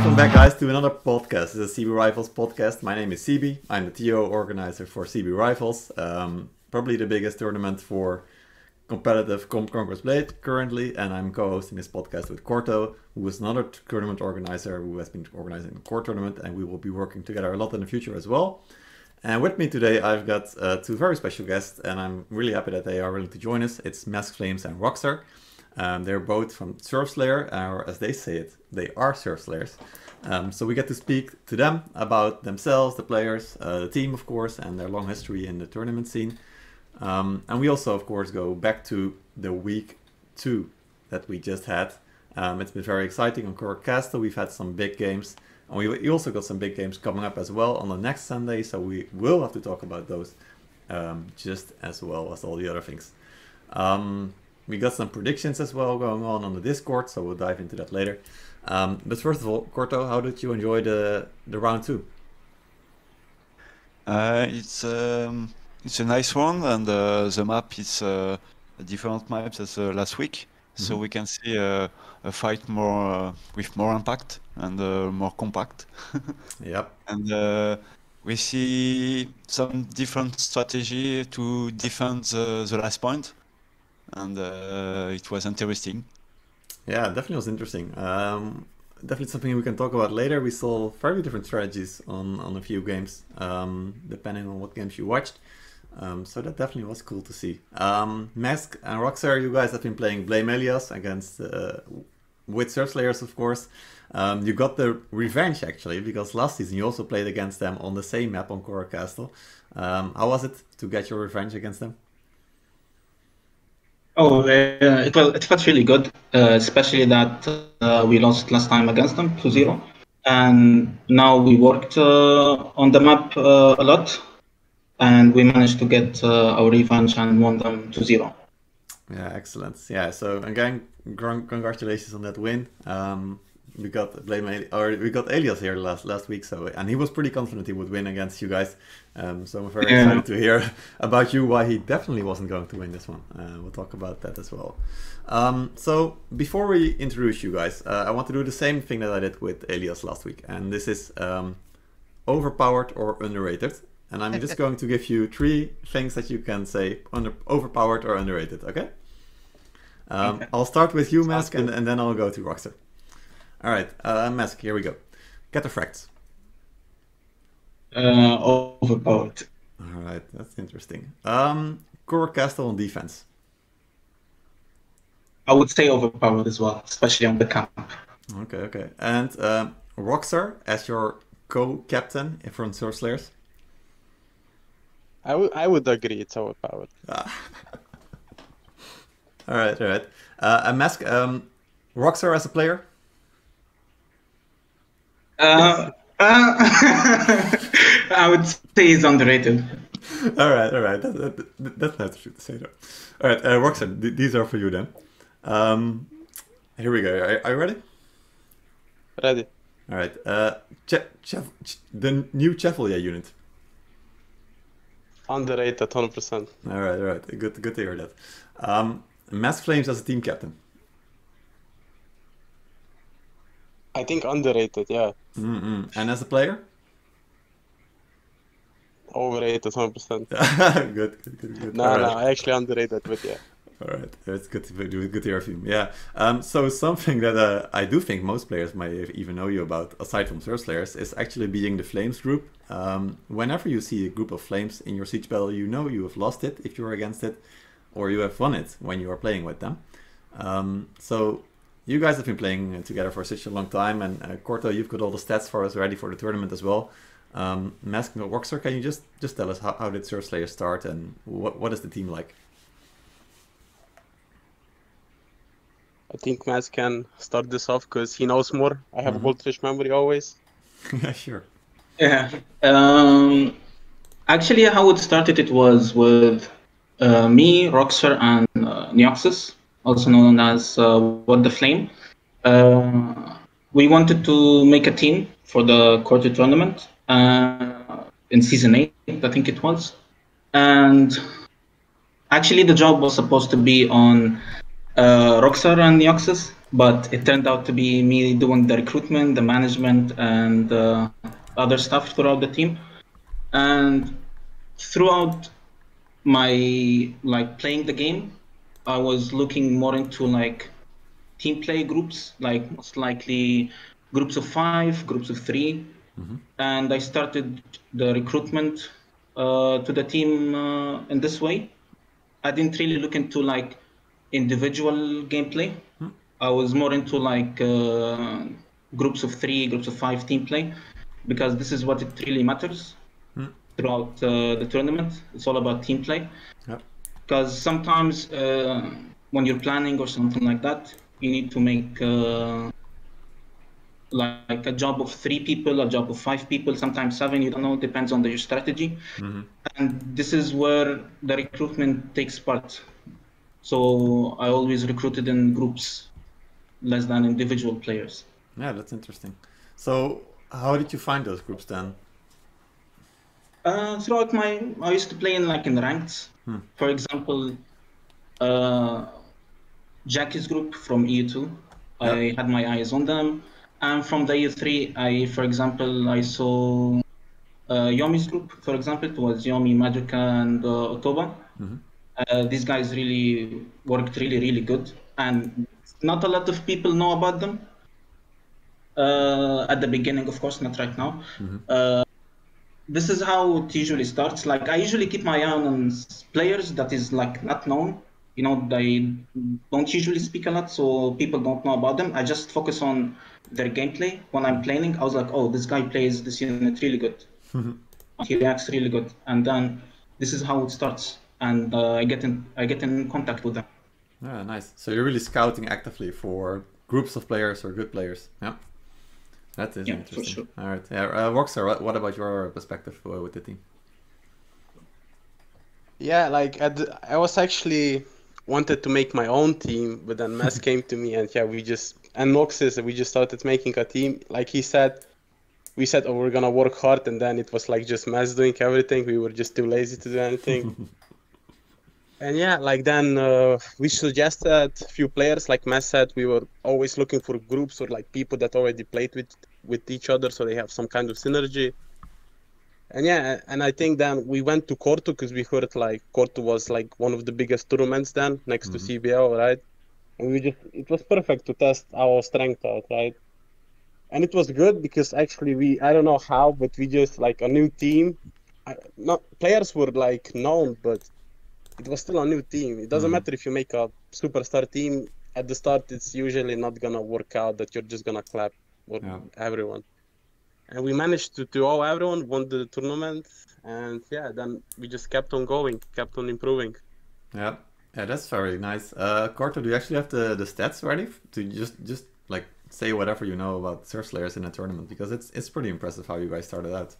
Welcome back, guys, to another podcast. This is a CB Rivals podcast. My name is CB. I'm the TO organizer for CB Rivals. Probably the biggest tournament for competitive Conquest Blade currently. And I'm co-hosting this podcast with Corto, who is another tournament organizer who has been organizing the core tournament. And we will be working together a lot in the future as well. And with me today, I've got two very special guests. And I'm really happy that they are willing to join us. It's MaskFlameZ and Roxor. They're both from Serfslayers, or as they say it, they are Serfslayers. So we get to speak to them about themselves, the players, the team, of course, and their long history in the tournament scene. And we also, of course, go back to the week 2 that we just had. It's been very exciting on Korra Castle. We've had some big games, and we also got some big games coming up as well on the next Sunday. So we will have to talk about those just as well as all the other things. We got some predictions as well going on the Discord, so we'll dive into that later. But first of all, Corto, how did you enjoy the round 2? It's a nice one, and the map is a different map as last week, so we can see a fight more with more impact and more compact. Yep. And we see some different strategy to defend the last point. And it was interesting. Yeah, definitely was interesting. Definitely something we can talk about later. We saw very different strategies on a few games, depending on what games you watched. So that definitely was cool to see. Mask and Roxor, you guys have been playing Blame Elias against with Serfslayers, of course. You got the revenge, actually, because last season you also played against them on the same map on Korra Castle. How was it to get your revenge against them? Oh, it felt really good, especially that we lost last time against them 2-0, and now we worked on the map a lot, and we managed to get our revenge and won them 2-0. Yeah, excellent. Yeah, so again, congratulations on that win. We got Elias here last week, so and he was pretty confident he would win against you guys. So I'm very excited to hear about you why he definitely wasn't going to win this one. We'll talk about that as well. So before we introduce you guys, I want to do the same thing that I did with Elias last week, and this is overpowered or underrated. And I'm just going to give you 3 things that you can say overpowered or underrated. Okay? Okay. I'll start with you, Mask, and then I'll go to Roxor. All right, Mask, here we go. Cataphracts. Overpowered. All right, that's interesting. Korra Castle on defense. I would say overpowered as well, especially on the camp. Okay, okay. And Roxor, as your co-captain from Serfslayers? I would agree it's overpowered. All right, all right. Mask, Roxor as a player? I would say he's underrated. All right, that's not true to say though. All right, Roxanne, these are for you then. Here we go. Are you ready? Ready. All right. The new Chevalier unit. Underrated, 100%. All right, good to hear that. MaskFlameZ as a team captain. I think underrated, yeah. And as a player? Overrated, 100%. good. No, actually underrated, but yeah. All right, that's good to hear from you. Yeah. So something that I do think most players might even know you about, aside from Serfslayers, is actually being the Flames group. Whenever you see a group of Flames in your siege battle, you know you have lost it if you're against it, or you have won it when you are playing with them. So you guys have been playing together for such a long time, and Corto, you've got all the stats for us ready for the tournament as well. Mask and Roxor, can you just tell us how did Serfslayers start and what is the team like? I think Mask can start this off because he knows more. I have a goldfish memory always. Yeah, sure. Yeah. Actually, how it started, it was with me, Roxor, and Neoxys, also known as What the Flame. We wanted to make a team for the quarter tournament in season 8, I think it was. And actually the job was supposed to be on Roxor and Neoxys, But it turned out to be me doing the recruitment, the management, and other stuff throughout the team. And throughout my playing the game, I was looking more into team play groups, most likely groups of 5, groups of 3. Mm-hmm. And I started the recruitment to the team in this way. I didn't really look into individual gameplay. Mm-hmm. I was more into groups of 3, groups of 5 team play, because this is what it really matters. Mm-hmm. Throughout the tournament, it's all about team play. Yep. Because sometimes when you're planning or something like that, you need to make a job of 3 people, a job of 5 people, sometimes 7, you don't know, depends on your strategy. Mm-hmm. And this is where the recruitment takes part. So I always recruited in groups, less than individual players. Yeah, that's interesting. So how did you find those groups then? Throughout I used to play in ranked. Hmm. For example, Jackie's group from EU2, yep. I had my eyes on them. And from the EU3, I saw Yomi's group, for example. It was Yomi, Madoka, and Otoba. Mm-hmm. These guys really worked really good. And not a lot of people know about them. At the beginning, of course, not right now. Mm-hmm. This is how it usually starts. I usually keep my eye on players that is not known. You know, they don't usually speak a lot, so people don't know about them. I just focus on their gameplay. When I'm playing, I was like, oh, this guy plays this unit really good. He reacts really good. And then this is how it starts. And I get in contact with them. Yeah, nice. So you're really scouting actively for groups of players or good players. Yeah. That is interesting. For sure. All right. Yeah, Roxor, what about your perspective with the team? Yeah, I was actually wanted to make my own team, but then Mask came to me, and yeah, we just started making a team. Like he said, we said, oh, we're gonna work hard, and then it was just Mask doing everything. We were just too lazy to do anything. And yeah, then we suggested a few players. Like Matt said, we were always looking for groups or people that already played with each other, so they have some kind of synergy. And yeah, and I think then we went to Corto because we heard Corto was one of the biggest tournaments then, next to CBL, right? And it was perfect to test our strength out, right? And it was good because actually I don't know how, but we just a new team. Players were known, but it was still a new team. It doesn't matter if you make a superstar team. At the start, it's usually not going to work out that you're just going to clap with everyone. And we managed to all everyone, won the tournament. And yeah, then we just kept on going, kept on improving. Yeah, yeah, that's very nice. Corto, do you actually have the stats ready to just say whatever you know about Serfslayers in a tournament? Because it's pretty impressive how you guys started out.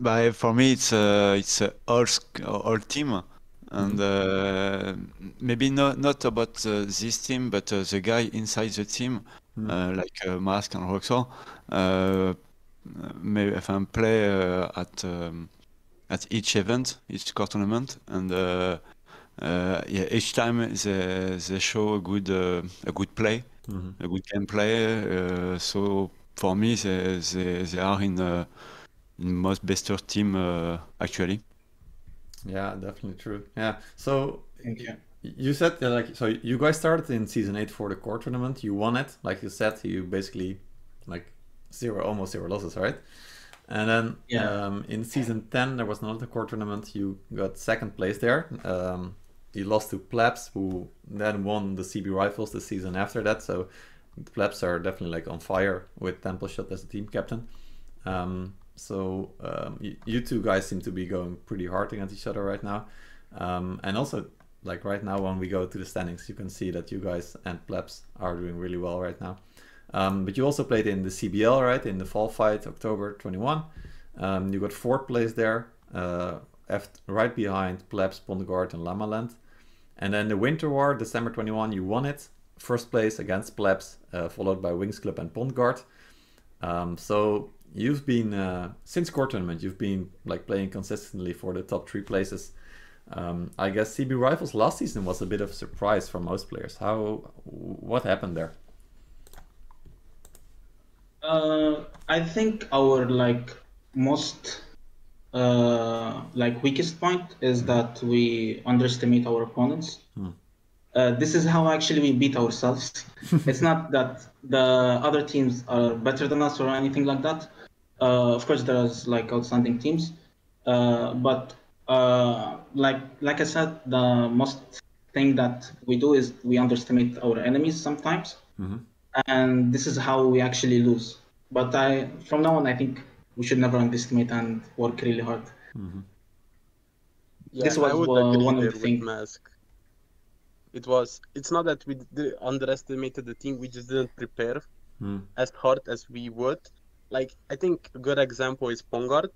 But for me, it's a old team, and maybe not about this team, but the guy inside the team, Mask and Roxor, maybe if I play at each event, each core tournament, and yeah, each time they show a good play, a good gameplay. So for me, they are in most best team actually. Yeah, definitely true. Yeah, so you said that so you guys started in season 8 for the core tournament. You won it, like you said. You basically almost zero losses, right? And then in season 10 there was another core tournament. You got 2nd place there. You lost to Plebs, who then won the CB Rivals the season after that. So the Plebs are definitely on fire with Temple Shot as the team captain. You two guys seem to be going pretty hard against each other right now. And also, right now when we go to the standings, you can see that you guys and Plebs are doing really well right now. But you also played in the CBL, right? In the fall fight, October 21. You got 4th place there, right behind Plebs, Pondguard, and Llamaland. And then the Winter War, December 21, you won it. 1st place against Plebs, followed by Wings Club and Pondguard. So you've been since core tournament, you've been playing consistently for the top 3 places. I guess CB Rivals last season was a bit of a surprise for most players. What happened there? I think our most weakest point is that we underestimate our opponents. This is how actually we beat ourselves. It's not that the other teams are better than us or anything like that. Of course, there's outstanding teams, but like I said, the most thing that we do is we underestimate our enemies sometimes, and this is how we actually lose. But from now on, I think we should never underestimate and work really hard. Yeah, this was one of the things. It's not that we underestimated the team; we just didn't prepare as hard as we would. I think a good example is Pondguard.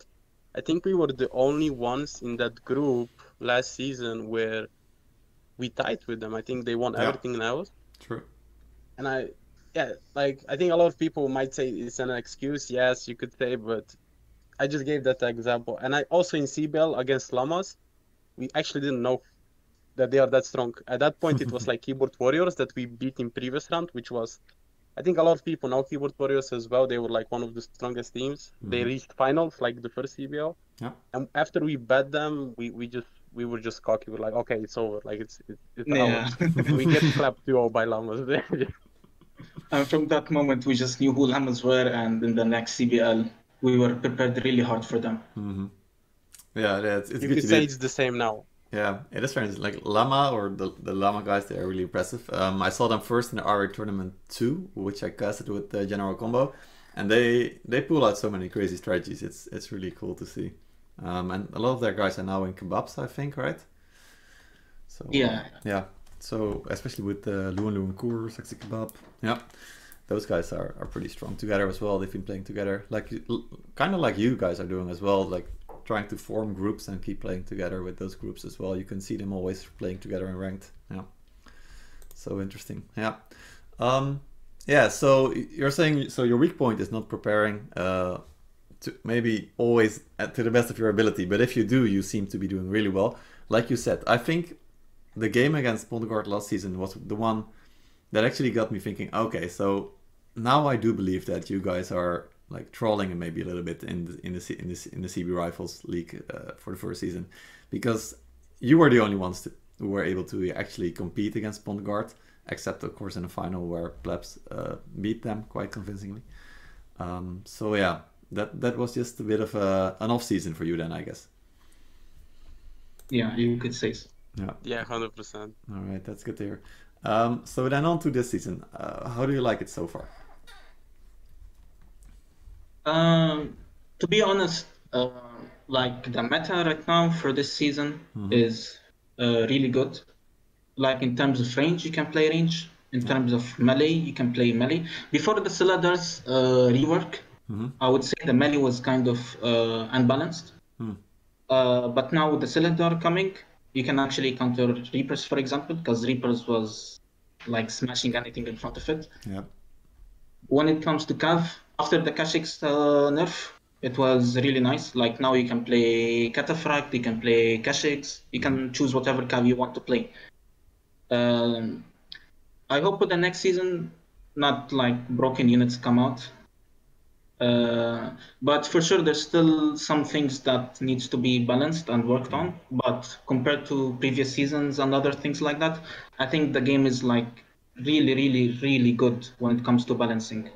I think we were the only ones in that group last season where we tied with them. I think they won everything now. True. And I think a lot of people might say it's an excuse. Yes, you could say, but I just gave that example. And I also in CBL against Llamas, we actually didn't know that they are that strong. At that point, it was Keyboard Warriors that we beat in previous round, which was, I think a lot of people know Keyboard Warriors as well. They were one of the strongest teams. They reached finals, the first CBL. Yeah. And after we bet them, we were just cocky. We're like, okay, it's over. It's ours. We get clapped 2-0 by Llamas. And from that moment, we just knew who Llamas were, and in the next CBL, we were prepared really hard for them. Yeah, it's good to say it's the same now. Yeah, it is strange. Llama or the Llama guys, they are really impressive. I saw them first in the RA Tournament 2, which I casted with the General Combo, and they pull out so many crazy strategies. It's really cool to see. And a lot of their guys are now in Kebabs, I think, right? So yeah. So especially with the Luan Kur, Sexy Kebab, those guys are pretty strong together as well. They've been playing together, kind of like you guys are doing as well, trying to form groups and keep playing together with those groups as well. You can see them always playing together in ranked. Yeah, so interesting. Yeah, yeah. So you're saying your weak point is not preparing to maybe always to the best of your ability, but if you do, you seem to be doing really well. Like you said, I think the game against Pondguard last season was the one that actually got me thinking. Okay, so now I do believe that you guys are trolling and maybe a little bit in the CB Rivals League for the first season, because you were the only ones who were able to actually compete against Pondguard, except of course in the final where Plebs beat them quite convincingly. So yeah, that was just a bit of an off season for you then, I guess. Yeah, you could say so. Yeah, 100%. All right, that's good to hear. So then on to this season, how do you like it so far? To be honest, the meta right now for this season is really good. In terms of range, you can play range. In terms of melee, you can play melee. Before the Serfslayers rework, I would say the melee was kind of unbalanced. But now with the Serfslayers coming, you can actually counter Reapers, for example, because Reapers was smashing anything in front of it. Yeah. When it comes to Cav, after the Kha'Zix nerf, it was really nice. Now you can play Cataphracts, you can play Kha'Zix, you can choose whatever Cav you want to play. I hope for the next season, not broken units come out. But for sure, there's still some things that needs to be balanced and worked on. But compared to previous seasons and other things like that, I think the game is really, really, really good when it comes to balancing.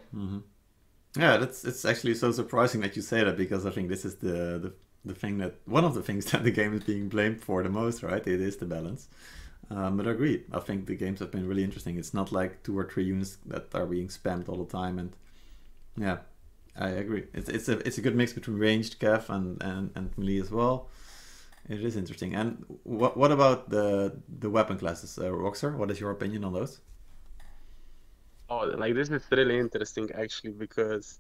Yeah, it's actually so surprising that you say that, because I think this is the thing that one of the things that the game is being blamed for the most, right? It is the balance. But I agree. I think the games have been really interesting. It's not 2 or 3 units that are being spammed all the time, and yeah, I agree. It's a good mix between ranged, Cav, and melee as well. It is interesting. And what about the weapon classes, Roxor? What is your opinion on those? Oh, this is really interesting, actually, because,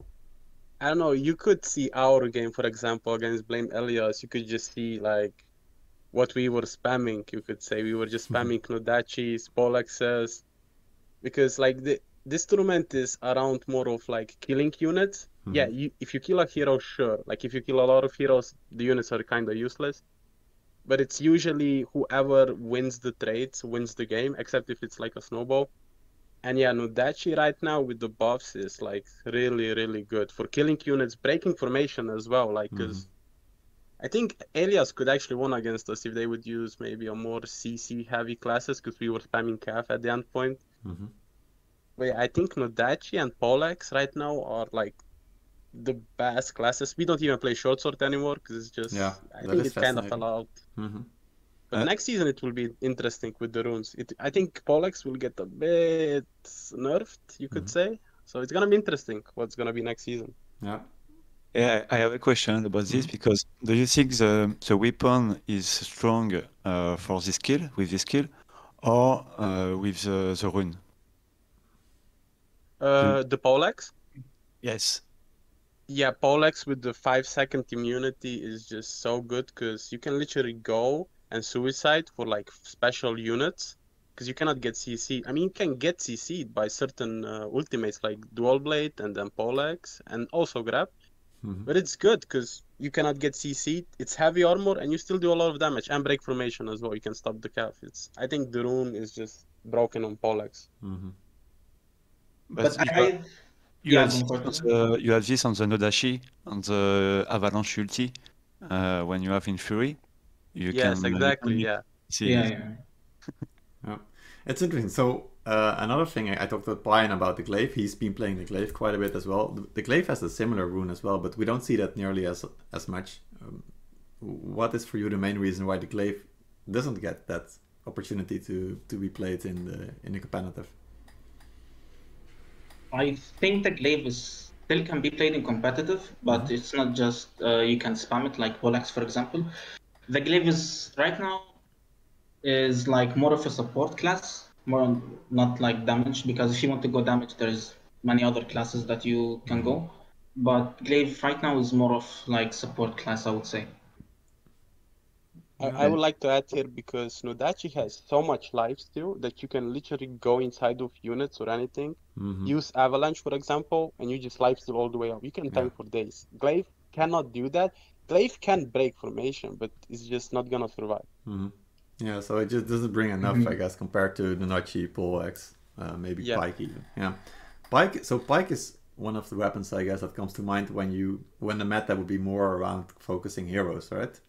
I don't know, you could see our game, for example, against Blame Elias, you could just see, what we were spamming, you could say. We were just spamming Nodachis, Poleaxes, because, this tournament is around more of, killing units. Yeah, if you kill a hero, sure. If you kill a lot of heroes, the units are kind of useless. but it's usually whoever wins the trades wins the game, except if it's like a snowball. And yeah, Nodachi right now with the buffs is like really good for killing units, breaking formation as well, like because I think Elias could actually win against us if they would use maybe a more CC heavy classes, because we were spamming Calf at the end point. But yeah, I think Nodachi and Poleaxe right now are like the best classes. We don't even play short sword anymore because it's just I think it's kind of allowed. But next season it will be interesting with the runes. I think Poleaxe will get a bit nerfed, you could say. So it's gonna be interesting what's gonna be next season. Yeah, I have a question about this, because do you think the weapon is strong for this skill, with this skill, or with the rune? The Poleaxe? Yes. Yeah, Poleaxe with the 5-second immunity is just so good, because you can literally go and suicide for like special units, because you cannot get CC. I mean, you can get CC'd by certain ultimates like Dual Blade and then Poleaxe and also Grab. But it's good because you cannot get CC'd, it's heavy armor, and you still do a lot of damage, and break formation as well, you can stop the Calf. I think the rune is just broken on Poleaxe. But you have this on the Nodachi, on the Avalanche ulti, when you have in Fury. You can. It's interesting. So another thing, I talked to Brian about the Glaive. He's been playing the Glaive quite a bit as well. The Glaive has a similar rune as well, but we don't see that nearly as much. What is for you the main reason why the Glaive doesn't get that opportunity to be played in the competitive? I think the Glaive is still can be played in competitive, but it's not just you can spam it like Poleaxe, for example. The Glaive is right now is like more of a support class, more on, not like damage, because if you want to go damage, there's many other classes that you can go. But Glaive right now is more of like support class, I would say. I would like to add here, because Nodachi has so much life still that you can literally go inside of units or anything, use Avalanche, for example, and you just life steal all the way up. You can tank for days. Glaive cannot do that. Glaive can break formation, but it's just not gonna survive. Yeah, so it just doesn't bring enough, I guess, compared to Nodachi, Poleaxe, maybe Pike even. Pike. So Pike is one of the weapons, I guess, that comes to mind when the meta would be more around focusing heroes, right?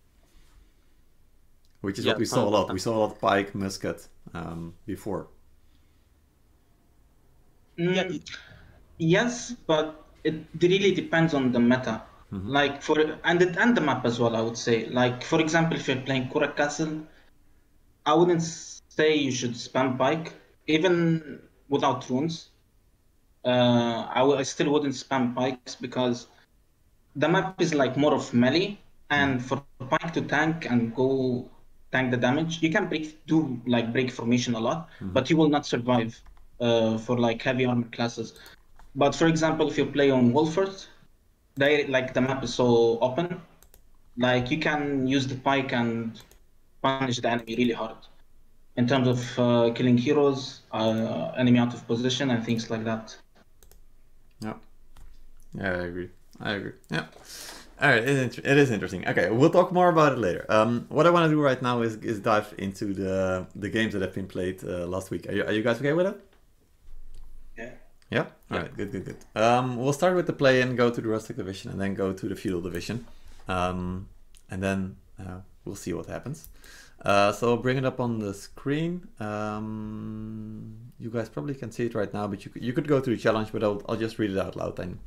Which is what we saw a lot. We saw a lot of Pike, Musket before. Yes, but it really depends on the meta. Like and the map as well, I would say. Like, for example, if you're playing Korra Castle, I wouldn't say you should spam Pike, even without runes. I still wouldn't spam Pikes, because the map is like more of melee, and for Pike to tank and go tank the damage, you can do like break formation a lot, but you will not survive for like heavy armor classes. But for example, if you play on Wolford, the map is so open, like you can use the Pike and punish the enemy really hard in terms of killing heroes, enemy out of position, and things like that. Yeah, I agree. Yeah. All right, it is interesting. Okay, we'll talk more about it later. What I want to do right now is dive into the games that have been played last week. Are you guys okay with it? Yeah? All right, good. We'll start with the play-in, go to the Rustic Division, and then go to the Feudal Division. And then we'll see what happens. So I'll bring it up on the screen. You guys probably can see it right now, but you could go to the challenge, but I'll just read it out loud, and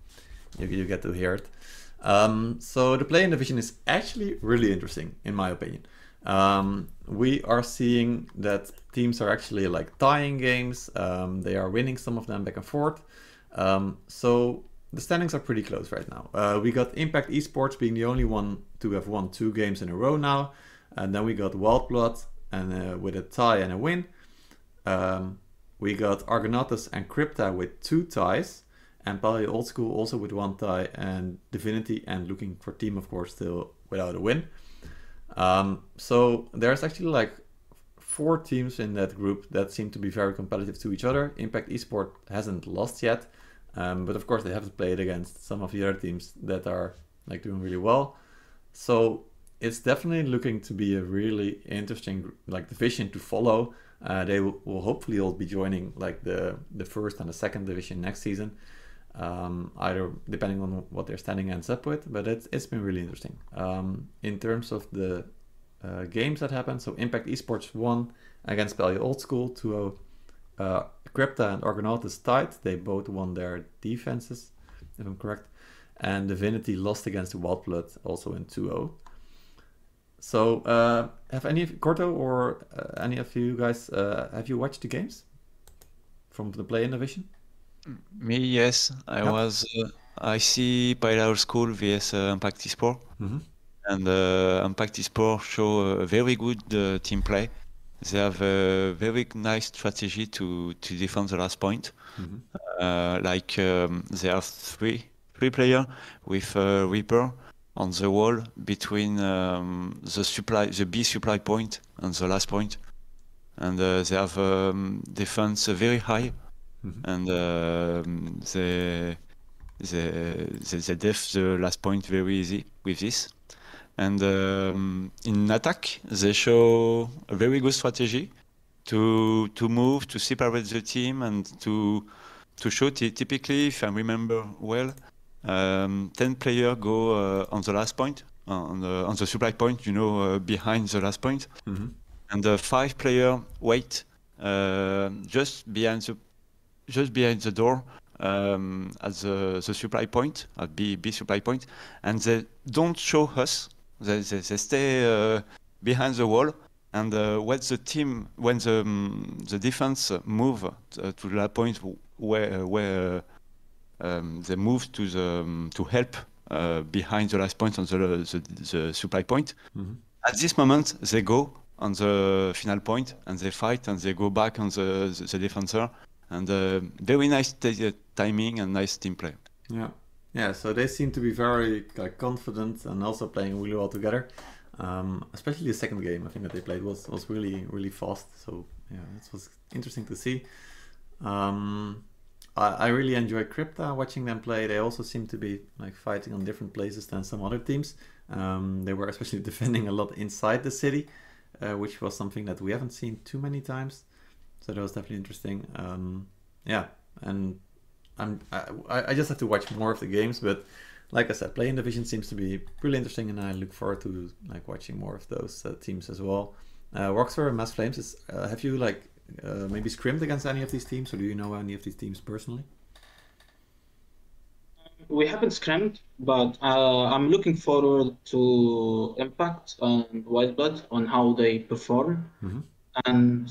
you get to hear it. So the play-in division is actually really interesting, in my opinion. We are seeing that teams are actually like tying games. They are winning some of them back and forth. So the standings are pretty close right now. We got Impact Esports being the only one to have won 2 games in a row now. And then we got Wildblood and with a tie and a win. We got Argonautus and Crypta with 2 ties. And Pally Old School also with 1 tie, and Divinity and Looking for Team, of course, still without a win. So there's actually like 4 teams in that group that seem to be very competitive to each other. Impact Esports hasn't lost yet, but of course they have to play it against some of the other teams that are like doing really well. So it's definitely looking to be a really interesting division to follow. They will hopefully all be joining like the first and the second division next season, either depending on what their standing ends up with. But it's been really interesting. In terms of the games that happened, so Impact Esports won against Pally Old School 2-0. Crypta and Argonautas tied. They both won their defenses, if I'm correct. And Divinity lost against Wildblood, also in 2-0. So, have any of Corto or any of you guys, have you watched the games from the play-in division? Me, yes. I see Pally Old School vs Impact Esports. Mm-hmm. And Impact Esports show a very good team play. They have a very nice strategy to defend the last point. Mm-hmm. There are three players with Reaper on the wall between the B supply point and the last point, and they have defense very high, mm-hmm. and they def the last point very easy with this. And in attack, they show a very good strategy to move, to separate the team, and to shoot. Typically, if I remember well, 10 players go on the last point, on the supply point, you know, behind the last point. Mm-hmm. And 5 players wait just behind the door at the supply point, at B supply point, and they don't show us. They stay behind the wall, and when the defense move to the point where they move to help behind the last point on the supply point. Mm-hmm. At this moment, they go on the final point and they fight and they go back on the defender, and very nice timing and nice team play. Yeah. Yeah, so they seem to be very confident and also playing really well together. Especially the second game, I think, that they played was really, really fast. So yeah, it was interesting to see. I really enjoy Crypta, watching them play. They also seem to be fighting on different places than some other teams. They were especially defending a lot inside the city, which was something that we haven't seen too many times. So that was definitely interesting. Yeah, and I just have to watch more of the games, but like I said, play-in division seems to be really interesting, and I look forward to watching more of those teams as well. Roxor and MaskFlameZ, have you maybe scrimmed against any of these teams, or do you know any of these teams personally? We haven't scrimmed, but I'm looking forward to Impact and Wildblood on how they perform, mm-hmm. and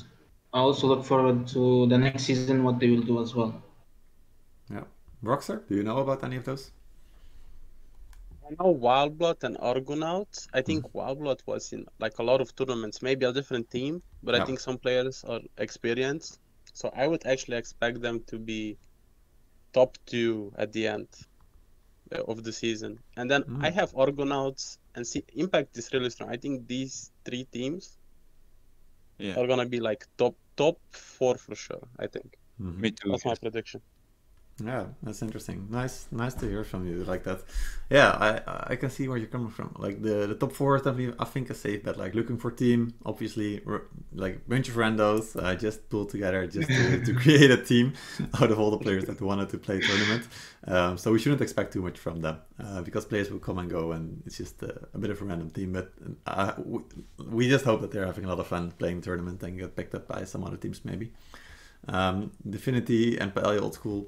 I also look forward to the next season what they will do as well. Yeah. Roxor, do you know about any of those? I know Wildblood and Argonaut. I think mm-hmm. Wildblood was in a lot of tournaments, maybe a different team, but yeah. I think some players are experienced. So I would actually expect them to be top 2 at the end of the season. And then I have Argonauts and Impact is really strong. I think these 3 teams are going to be top 4 for sure, I think. Mm-hmm. Me too. That's my prediction. Yeah, that's interesting. Nice to hear from you like that. Yeah, I can see where you're coming from. The top 4 is definitely, I think, a safe bet. Looking for team, obviously, bunch of randos just pulled together just to create a team out of all the players that wanted to play tournament. So we shouldn't expect too much from them because players will come and go, and it's just a bit of a random team. But we just hope that they're having a lot of fun playing tournament and get picked up by some other teams maybe. Divinity and Pally Old School.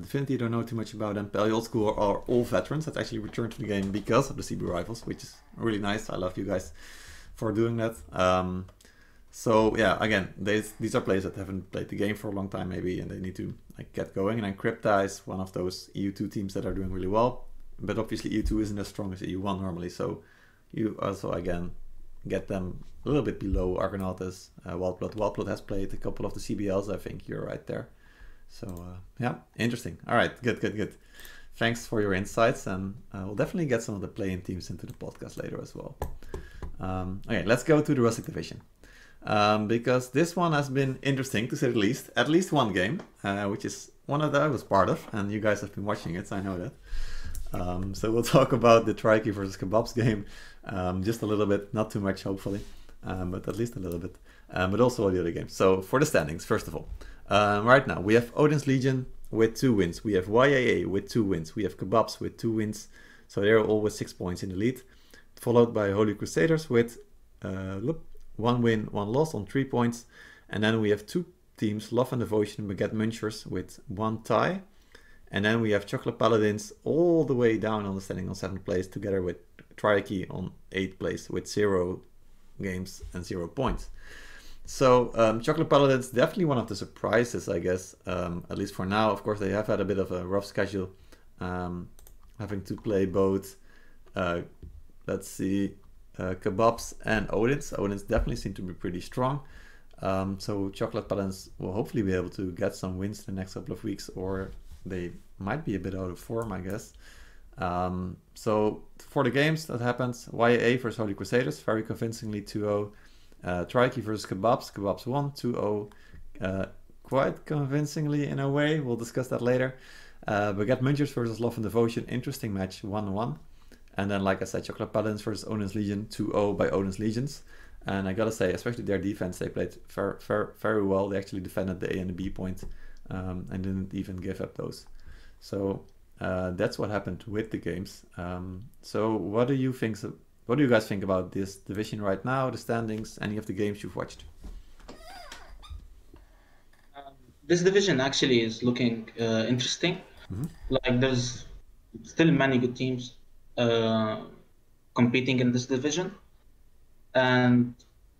Divinity, don't know too much about them. Pally Old School are all veterans that actually returned to the game because of the CB Rivals, which is really nice. I love you guys for doing that. So yeah, again, these are players that haven't played the game for a long time maybe, and they need to get going. And then Crypta is one of those EU2 teams that are doing really well, but obviously EU2 isn't as strong as EU1 normally, so you also again get them a little bit below Argonautas. Wildblood. Wildblood has played a couple of the CBLs, I think you're right there. So yeah, interesting. All right, good. Thanks for your insights, and we'll definitely get some of the play-in teams into the podcast later as well. Okay, let's go to the Rustic Division, because this one has been interesting to say the least. At least one game, which is one that I was part of, and you guys have been watching it, so I know that. So we'll talk about the Triarchy versus Kebabs game just a little bit, not too much hopefully, but at least a little bit, but also all the other games. So for the standings, first of all, right now we have Odin's Legion with 2 wins, we have YAA with 2 wins, we have Kebabs with 2 wins, so they're all with 6 points in the lead, followed by Holy Crusaders with 1 win, 1 loss on 3 points, and then we have 2 teams, Love and Devotion, Baguette Munchers with 1 tie, and then we have Chocolate Paladins all the way down on the standing on 7th place, together with Triarchy on 8th place with 0 games and 0 points. So Chocolate Paladins, definitely one of the surprises, I guess, at least for now. Of course, they have had a bit of a rough schedule, having to play both, let's see, Kebabs and Odin's. Odin's definitely seem to be pretty strong. So Chocolate Paladins will hopefully be able to get some wins the next couple of weeks, or they might be a bit out of form, I guess. So for the games, that happens. YAA versus Holy Crusaders, very convincingly 2-0. Triarchy versus Kebabs, Kebabs won 2-0, quite convincingly in a way, we'll discuss that later. Baguette Munchers versus Love and Devotion, interesting match, 1-1. And then, like I said, Chocolate Paladins versus Odin's Legion, 2-0 by Odin's Legions. And I gotta say, especially their defense, they played very well. They actually defended the A and the B point, and didn't even give up those. So that's what happened with the games. So what do you think? What do you guys think about this division right now, the standings, any of the games you've watched? This division actually is looking interesting. Mm-hmm. Like, there's still many good teams competing in this division. And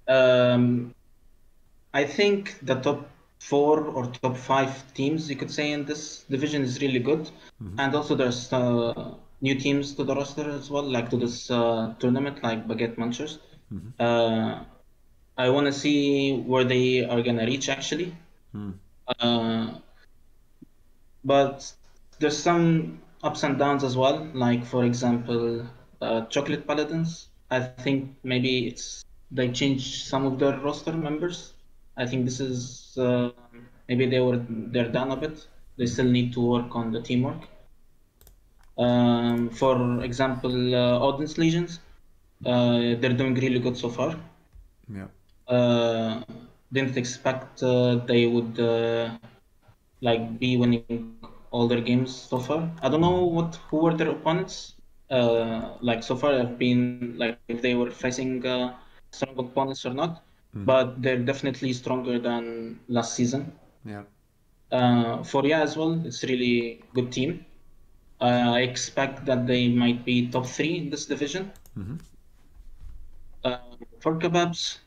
I think the top 4 or top 5 teams, you could say, in this division is really good. Mm-hmm. And also there's new teams to the roster as well, like to this tournament, like Baguette Munchers. Mm-hmm. I want to see where they are going to reach, actually. Mm. But there's some ups and downs as well, like, for example, Chocolate Paladins. I think maybe it's they changed some of their roster members. I think this is maybe they're done a bit. They still need to work on the teamwork. For example, Odin's Legions, they're doing really good so far. Yeah. Didn't expect they would like be winning all their games so far. I don't know who were their opponents. Like, so far, I've been like if they were facing strong opponents or not. Mm. But they're definitely stronger than last season. Yeah. Foria as well. It's really good team. I expect that they might be top 3 in this division. Mm-hmm. For Kebabs,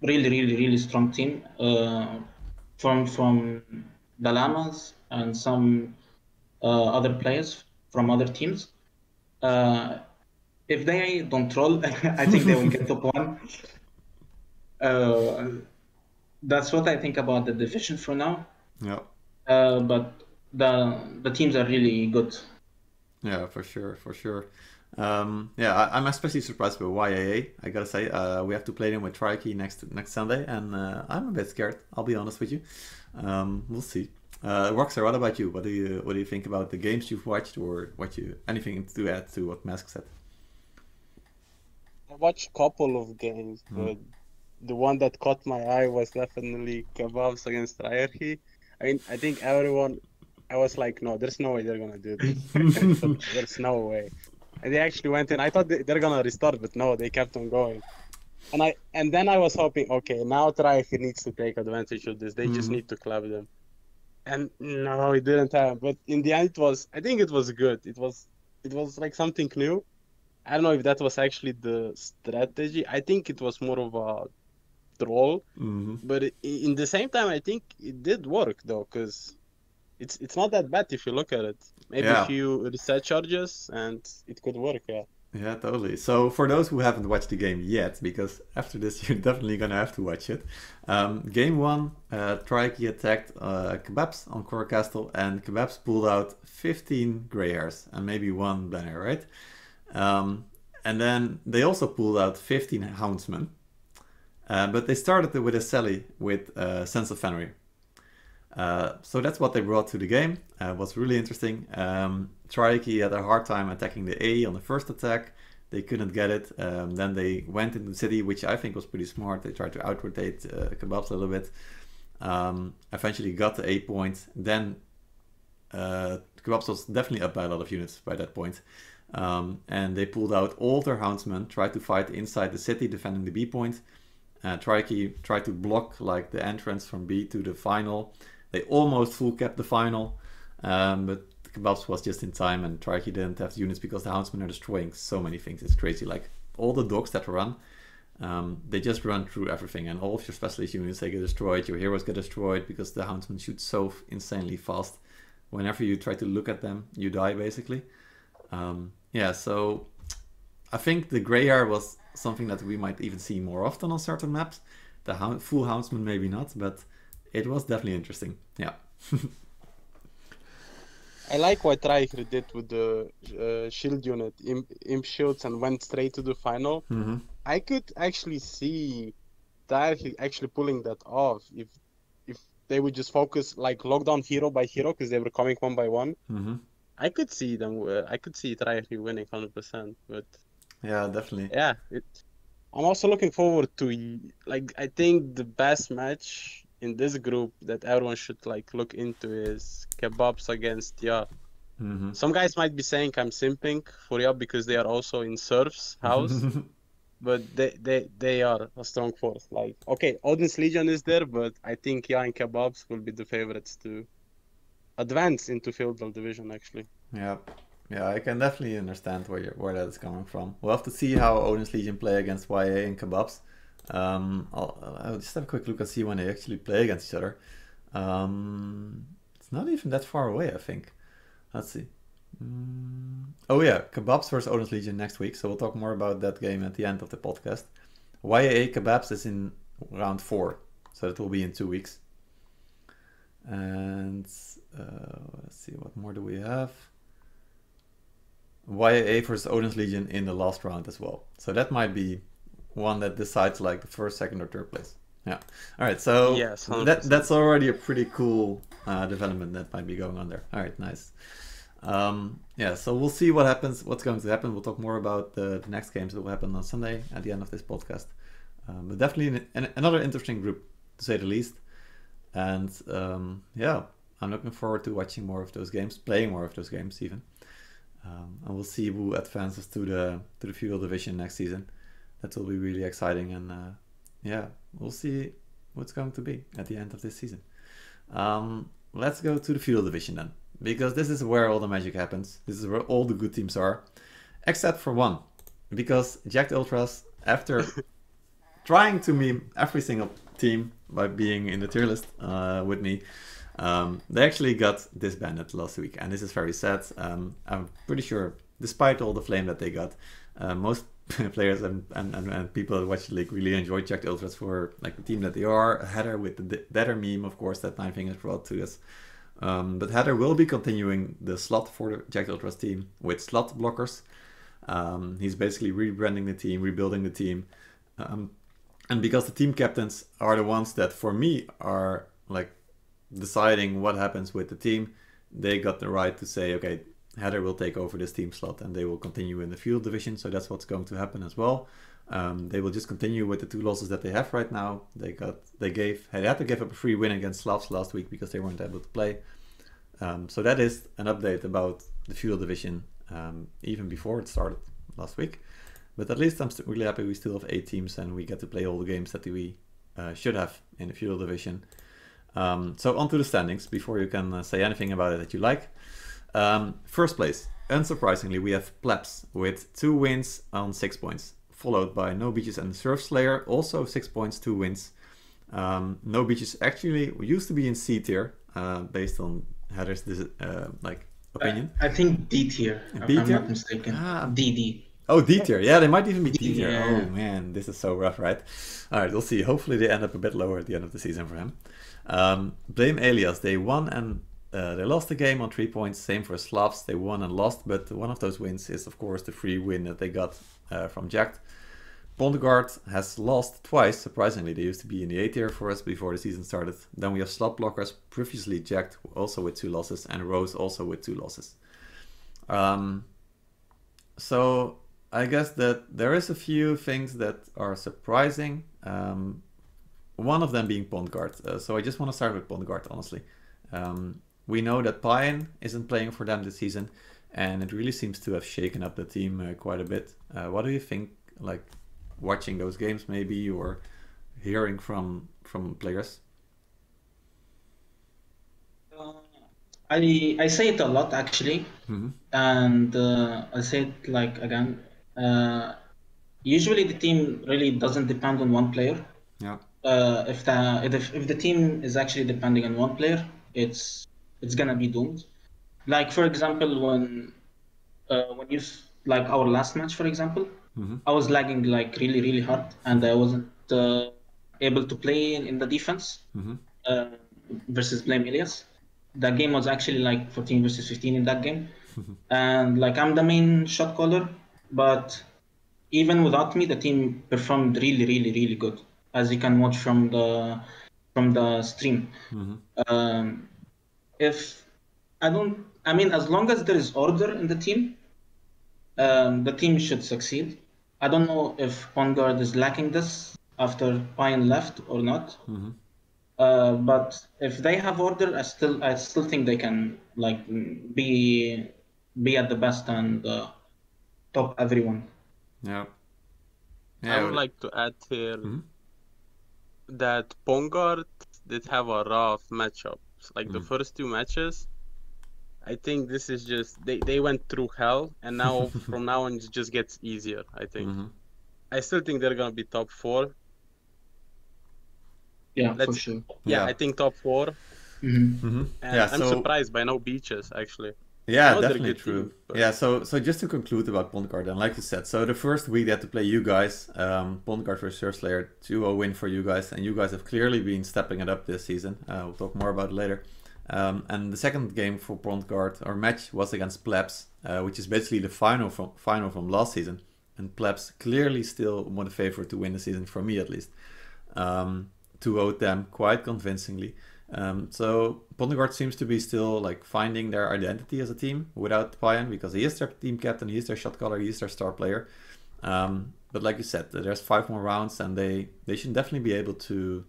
really strong team from the Llamas and some other players from other teams. If they don't roll, I think they will get top 1. That's what I think about the division for now. Yeah. But the teams are really good. Yeah, for sure, for sure. Yeah, I'm especially surprised with YAA. I gotta say, we have to play them with Triarchy next Sunday, and I'm a bit scared. I'll be honest with you. We'll see. Roxor, what about you? What do you think about the games you've watched, or anything to add to what Mask said? I watched a couple of games, but the one that caught my eye was definitely Kebabs against Triarchy. I mean, I think everyone. I was like, no, there's no way they're gonna do this. There's no way. And they actually went in. I thought they're gonna restart, but no, they kept on going. And then I was hoping, okay, now Triarchy needs to take advantage of this. They just need to club them. And no, it didn't happen. But in the end, I think it was good. It was like something new. I don't know if that was actually the strategy. I think it was more of a troll. Mm-hmm. But in the same time, I think it did work though, because. It's not that bad if you look at it. Maybe a few reset charges and it could work, yeah. Yeah, totally. So for those who haven't watched the game yet, because after this you're definitely gonna have to watch it. Game 1, Triarchy attacked Kebabs on Korra Castle, and Kebabs pulled out 15 grey hairs and maybe 1 banner, right? And then they also pulled out 15 houndsmen, but they started with a sally with Sense of Fenrir. So that's what they brought to the game. Was really interesting. Triarchy had a hard time attacking the A on the first attack. They couldn't get it. Then they went into the city, which I think was pretty smart. They tried to outrotate Kebabs a little bit. Eventually got the A point. Then Kebabs was definitely up by a lot of units by that point. And they pulled out all their houndsmen, tried to fight inside the city, defending the B point. Triarchy tried to block like the entrance from B to the final. They almost full kept the final, but Kebabs was just in time, and Triarchy didn't have units because the houndsmen are destroying so many things. It's crazy. Like all the dogs that run, they just run through everything, and all of your specialist units, they get destroyed. Your heroes get destroyed because the houndsmen shoot so insanely fast. Whenever you try to look at them, you die basically. Yeah, so I think the Greyhound was something that we might even see more often on certain maps. The full houndsman maybe not, but it was definitely interesting. Yeah. I like what Triarchy did with the shield unit, imp shields, and went straight to the final. Mm-hmm. I could actually see Triarchy actually pulling that off if they would just focus like lockdown hero by hero, because they were coming one by one. Mm-hmm. I could see them. I could see Triarchy winning 100%. But yeah, definitely. Yeah, I'm also looking forward to, like, I think the best match in this group that everyone should like look into is Kebabs against YAA. Mm-hmm. Some guys might be saying I'm simping for YAA because they are also in Serf's house, but they are a strong force. Like, okay, Odin's Legion is there, but I think YAA and Kebabs will be the favorites to advance into Feudal Division, actually. Yeah, yeah, I can definitely understand where that is coming from. We'll have to see how Odin's Legion play against YAA and Kebabs. I'll just have a quick look and see when they actually play against each other. It's not even that far away, I think. Let's see. Oh yeah, Kebabs versus Odin's Legion next week, so we'll talk more about that game at the end of the podcast. YAA Kebabs is in round 4, so that will be in 2 weeks. And let's see, what more do we have? YAA versus Odin's Legion in the last round as well, so that might be one that decides like the first, second, or third place. Yeah. All right. So yes, that's already a pretty cool development that might be going on there. All right. Nice. Yeah. So we'll see what happens. What's going to happen? We'll talk more about the next games that will happen on Sunday at the end of this podcast. But definitely another interesting group, to say the least. And yeah, I'm looking forward to watching more of those games, playing more of those games even. And we'll see who advances to the Feudal Division next season. That will be really exciting, and yeah, we'll see what's going to be at the end of this season. Let's go to the Feudal Division then, because this is where all the magic happens. This is where all the good teams are, except for one, because Jacked Ultras, after trying to meme every single team by being in the tier list with me, they actually got disbanded last week, and this is very sad. I'm pretty sure, despite all the flame that they got, most players and people that watch the league really enjoy Jacked Ultras for like the team that they are. Heather with the Heather meme, of course, that Ninefing has brought to this. But Heather will be continuing the slot for the Jacked Ultras team with Slot Blockers. He's basically rebranding the team, rebuilding the team. And because the team captains are the ones that, for me, are like deciding what happens with the team, they got the right to say, okay, Heather will take over this team slot and they will continue in the Feudal Division, so that's what's going to happen as well. They will just continue with the 2 losses that they have right now. They had to give up a free win against Slavs last week because they weren't able to play. So that is an update about the Feudal Division even before it started last week. But at least I'm really happy we still have 8 teams and we get to play all the games that we should have in the Feudal Division. So on to the standings before you can say anything about it that you like. First place, unsurprisingly, we have Plebs with 2 wins on 6 points, followed by No Beaches and Serfslayer, also 6 points, 2 wins. No Beaches actually used to be in C tier, based on Heather's like opinion. I think D tier, if I'm not mistaken. DD. Oh, D tier. Yeah, they might even be D tier. Oh man, this is so rough, right? All right, we'll see. Hopefully they end up a bit lower at the end of the season for him. Blame Elias, they won and they lost the game on 3 points, same for Slavs, they won and lost, but one of those wins is of course the free win that they got from Jacked. Pondguard has lost twice, surprisingly. They used to be in the A tier for us before the season started. Then we have Slot Blockers, previously jacked, also with 2 losses, and Rose also with 2 losses. So I guess that there is a few things that are surprising. One of them being Pondguard. So I just want to start with Pondguard, honestly. We know that Pine isn't playing for them this season, and it really seems to have shaken up the team quite a bit. What do you think, like, watching those games maybe, or hearing from players? I say it a lot, actually. Mm-hmm. And I say it, like, again, usually the team really doesn't depend on one player. Yeah. If the team is actually depending on one player, it's gonna be doomed. Like, for example, when you, like, our last match, for example, mm-hmm, I was lagging, like, really hard, and I wasn't able to play in the defense, mm-hmm, versus Blame Elias. That game was actually like 14 versus 15 in that game, mm-hmm, and, like, I'm the main shot caller, but even without me, the team performed really good, as you can watch from the stream. Mm-hmm. As long as there is order in the team, the team should succeed. I don't know if Pondguard is lacking this after Pine left or not. Mm-hmm. But if they have order, I still think they can, like, be at the best and top everyone. Yeah. I would like to add here, mm-hmm, that Pondguard did have a rough matchup. Like, mm-hmm, the first 2 matches, I think this is just they went through hell, and now from now on it just gets easier, I think. Mm-hmm. I still think they're gonna be top 4. Yeah, for sure. Yeah, I think top 4. Mm-hmm. Mm-hmm. And yeah, I'm surprised by No Beaches, actually. Yeah, definitely true. Team, but... Yeah, so just to conclude about Pondguard, and like you said, so the first week they had to play you guys, Pondguard versus Serfslayers, 2-0 win for you guys, and you guys have clearly been stepping it up this season. We'll talk more about it later. And the second game for Pondguard, or match, was against Plebs, which is basically the final from last season. And Plebs clearly still won the favorite to win the season, for me at least. 2-0 them quite convincingly. So Pondguard seems to be still, like, finding their identity as a team without Pyan, because he is their team captain, he is their shot caller, he is their star player. But like you said, there's 5 more rounds, and they should definitely be able to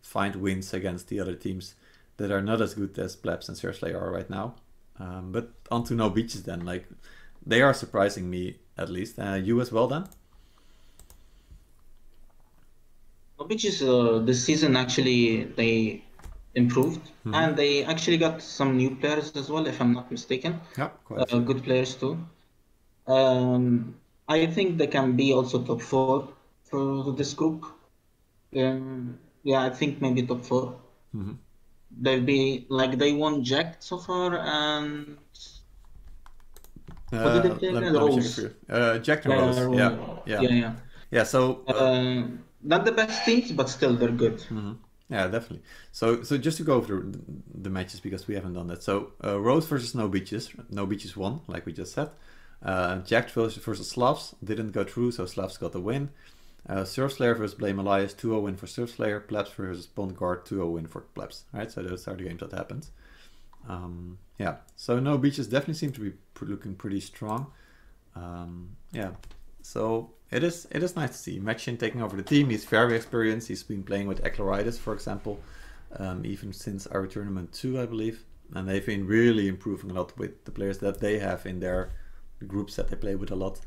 find wins against the other teams that are not as good as Plebs and Serfslayers are right now. But onto No Beaches then, like, they are surprising me at least. You as well then? No Beaches this season, actually, they improved, mm-hmm, and they actually got some new players as well, if I'm not mistaken. Yeah, quite good players too. I think they can be also top 4 for this group. Yeah, I think maybe top 4. Mm-hmm. They'll be, like, they won Jack so far, and what did they play? Rose. Jack and Rose. Rose. Yeah. Yeah. So not the best teams, but still they're good. Mm-hmm. Yeah, definitely. So just to go over the matches, because we haven't done that. So Rose versus No Beaches. No Beaches won, like we just said. Jack versus Slavs didn't go through, so Slavs got the win. Serfslayers versus Blame Elias, 2-0 win for Serfslayers. Plebs versus Pondguard, 2-0 win for Plebs. Right, so those are the games that happened. Yeah, so No Beaches definitely seem to be looking pretty strong. Yeah, so it is nice to see Maxin taking over the team. He's very experienced. He's been playing with Eclaritis, for example, even since our tournament 2, I believe. And they've been really improving a lot with the players that they have in their groups that they play with a lot.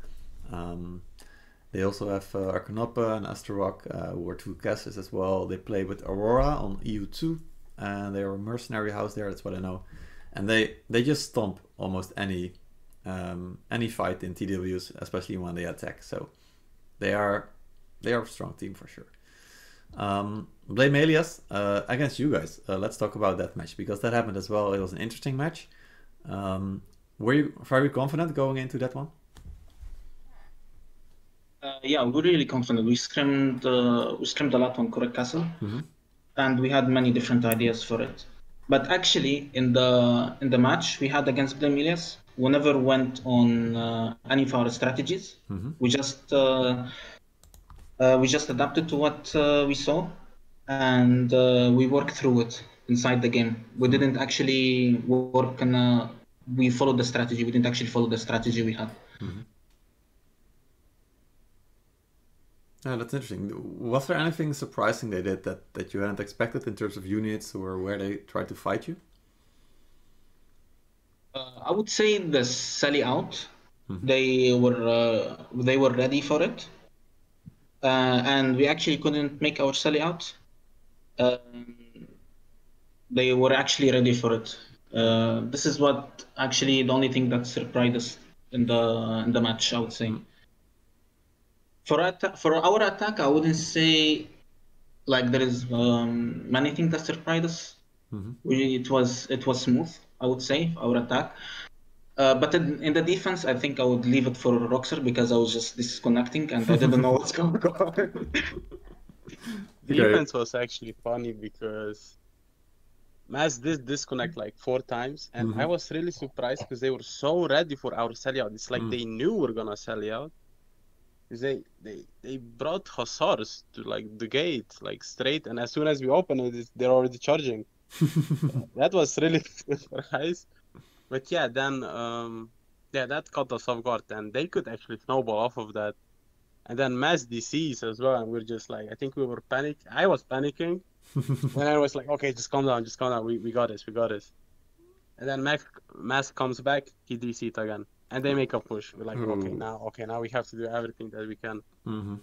They also have Arcanapa and Astaroth, who are 2 casters as well. They play with Aurora on EU2, and they are a mercenary house there, that's what I know. And they just stomp almost any fight in TWs, especially when they attack. So they are a strong team for sure. Blame Elias against you guys. Let's talk about that match, because that happened as well. It was an interesting match. Were you very confident going into that one? Yeah, we're really confident. We scrimmed a lot on Korra Castle, mm-hmm, and we had many different ideas for it. But actually, in the match we had against Blame Elias, we never went on any of our strategies. Mm-hmm. We just We just adapted to what we saw, and we worked through it inside the game. We didn't actually work on we followed the strategy. We didn't actually follow the strategy we had. Mm-hmm. Yeah, that's interesting. Was there anything surprising they did that you hadn't expected in terms of units or where they tried to fight you? I would say the sally out. Mm-hmm. They were ready for it, and we actually couldn't make our sally out. They were actually ready for it. This is what actually the only thing that surprised us in the match, I would say. Mm-hmm. For our attack, I wouldn't say like there is many things that surprised us. Mm-hmm. It was smooth, I would say, our attack. But in the defense, I think I would leave it for Roxor because I was just disconnecting and I didn't know what's going on. Defense was actually funny because Maz did disconnect like 4 times, and mm-hmm. I was really surprised because they were so ready for our sell out. It's like they knew we're gonna sell out. They brought hussars to like the gate, like straight, and as soon as we open it, they're already charging. That was really surprised. But yeah, then that caught us off guard, and they could actually snowball off of that. And then mass DCs as well, and we're just like, I think we were panicked. I was panicking, when I was like, okay, just calm down, we got this, And then mass comes back, he DC'd again. And they make a push. We're like, okay, now we have to do everything that we can. Mm-hmm.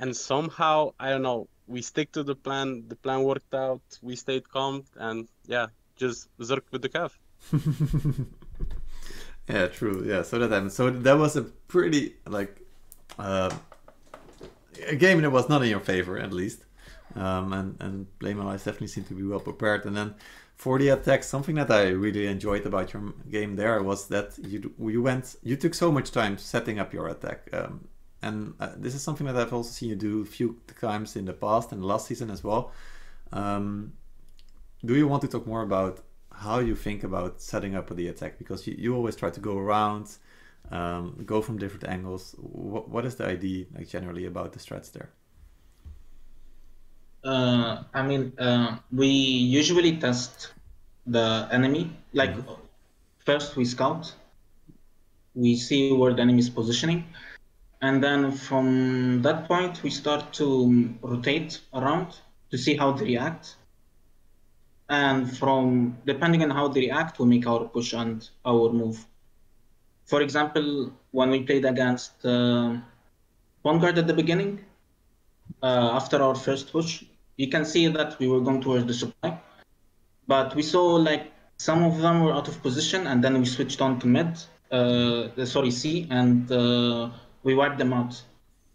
And somehow, I don't know, we stick to the plan. The plan worked out. We stayed calm, and yeah, just zerk with the calf. Yeah, true. Yeah, so that happened. So that was a pretty a game that was not in your favor, at least. And Blame Elias definitely seemed to be well prepared. And then for the attack, something that I really enjoyed about your game there was that you took so much time setting up your attack. And this is something that I've also seen you do a few times in the past and last season as well. Do you want to talk more about how you think about setting up the attack? Because you always try to go around, go from different angles. What is the idea like generally about the strats there? We usually test the enemy. Like, first we scout, we see where the enemy is positioning, and then from that point we start to rotate around to see how they react. And from depending on how they react, we make our push and our move. For example, when we played against Pondguard at the beginning, after our first push, you can see that we were going towards the supply, but we saw like some of them were out of position, and then we switched on to C, and we wiped them out.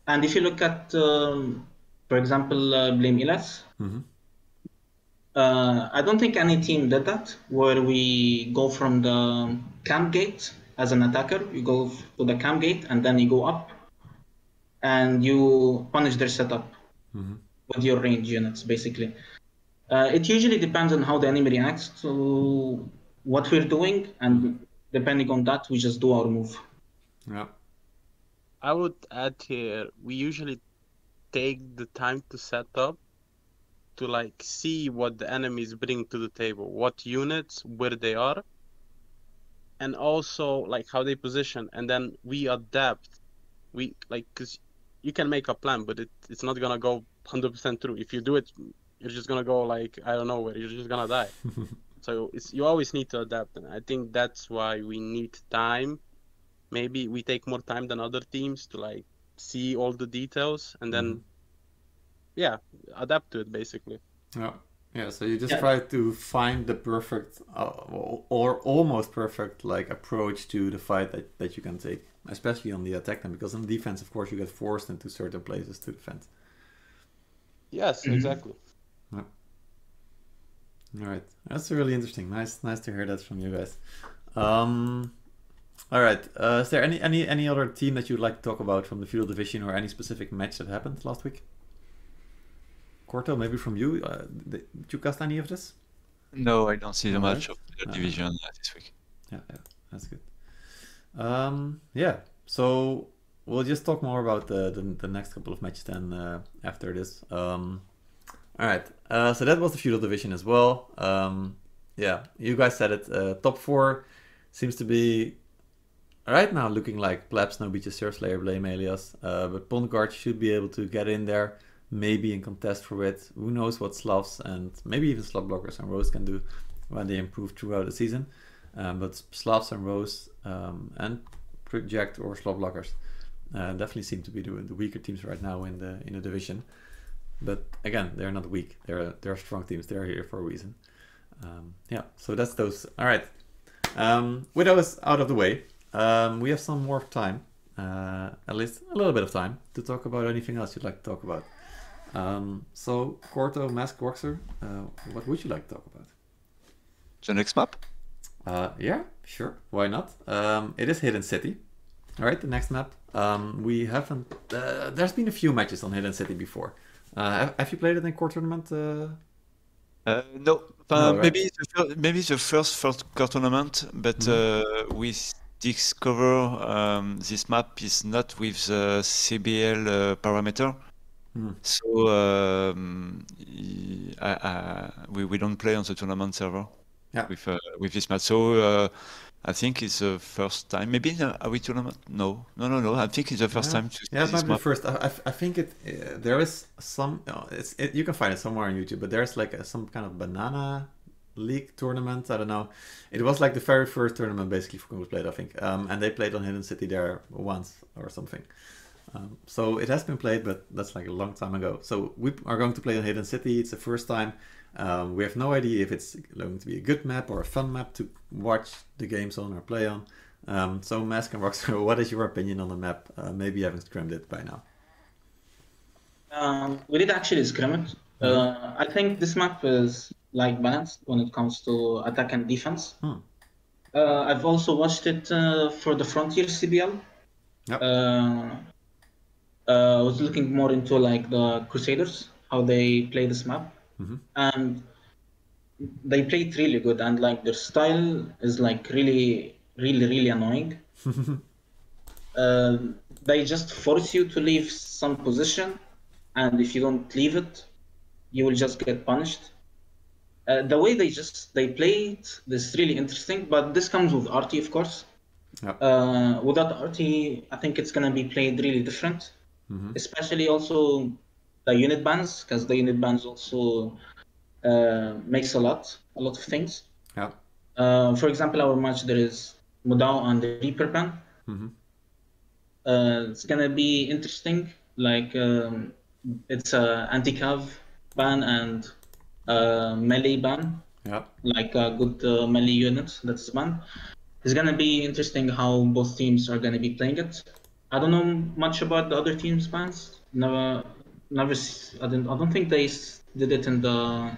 And if you look at, for example, Blame Elias, mm-hmm. I don't think any team did that, where we go from the camp gate as an attacker, you go to the camp gate and then you go up and you punish their setup with your range units, basically. It usually depends on how the enemy reacts to what we're doing, and depending on that, we just do our move. Yeah. I would add here, we usually take the time to set up to like see what the enemies bring to the table, what units, where they are, and also like how they position, and then we adapt. We like, cause you can make a plan, but it's not gonna go 100% through. If you do it, you're just gonna go like, I don't know where, you're just gonna die. So you always need to adapt, and I think that's why we need time. Maybe we take more time than other teams to like see all the details and then adapt to it, basically. Yeah. So you just try to find the perfect or almost perfect like approach to the fight that you can take, especially on the attack, then, because on defense, of course, you get forced into certain places to defend. Yes, exactly. Yeah. All right, that's really interesting. Nice to hear that from you guys. All right, is there any other team that you'd like to talk about from the feudal division or any specific match that happened last week? Corto, maybe from you, did you cast any of this? No, I don't see the match of the division this week. Yeah, that's good. Yeah, so We'll just talk more about the next couple of matches then after this. Alright, so that was the feudal division as well. Yeah, you guys said it. Top four seems to be right now looking like Plebs, No Beaches, Serfslayer, Blame Elias. But Pondguard should be able to get in there, maybe, and contest for it. Who knows what Slavs and maybe even Slot Blockers and Rose can do when they improve throughout the season. But Slavs and Rose and Project or Slot Blockers definitely seem to be the weaker teams right now in the division. But again, they're not weak. They're strong teams. They're here for a reason. Yeah, so that's those. All right. With those out of the way, we have some more time, at least a little bit of time, to talk about anything else you'd like to talk about. So, Corto, Mask, Roxor, what would you like to talk about? So next map? Yeah, sure. Why not? It is Hidden City. All right, the next map. We haven't... there's been a few matches on Hidden City before. Have you played it in Core Tournament? No, no, right. maybe the first Core Tournament, but with Discover, this map is not with the CBL parameter, so we don't play on the tournament server. Yeah. With this map, so I think it's the first time. Maybe in a Wii tournament? No, no, no, no. I think it's the first time. To yeah, it might be first. I think it. There is some. You can find it somewhere on YouTube. But there's like some kind of banana league tournament. I don't know. It was like the very first tournament basically Fukun played, I think. And they played on Hidden City there once or something. So it has been played, but that's like a long time ago. So we are going to play on Hidden City. It's the first time. We have no idea if it's going to be a good map or a fun map to watch the games on or play on. So Mask and Roxor, what is your opinion on the map? Maybe you haven't scrimmed it by now. We did actually scrim it. I think this map is like balanced when it comes to attack and defense. I've also watched it for the Frontier CBL. Yep. I was looking more into like the Crusaders, how they play this map. And they play it really good, and like their style is like really annoying. They just force you to leave some position, and if you don't leave it, you will just get punished. The way they play it is really interesting, but this comes with RT, of course. Yep. Without RT, I think it's gonna be played really different, especially also the unit bans, because the unit bans also makes a lot of things. Yeah. For example, our match there is Mudao and the Reaper ban. It's gonna be interesting. Like it's a anti-cav ban and melee ban. Yeah. Like a good melee unit that's banned. It's gonna be interesting how both teams are gonna be playing it. I don't know much about the other teams' bans. I don't think they did it in the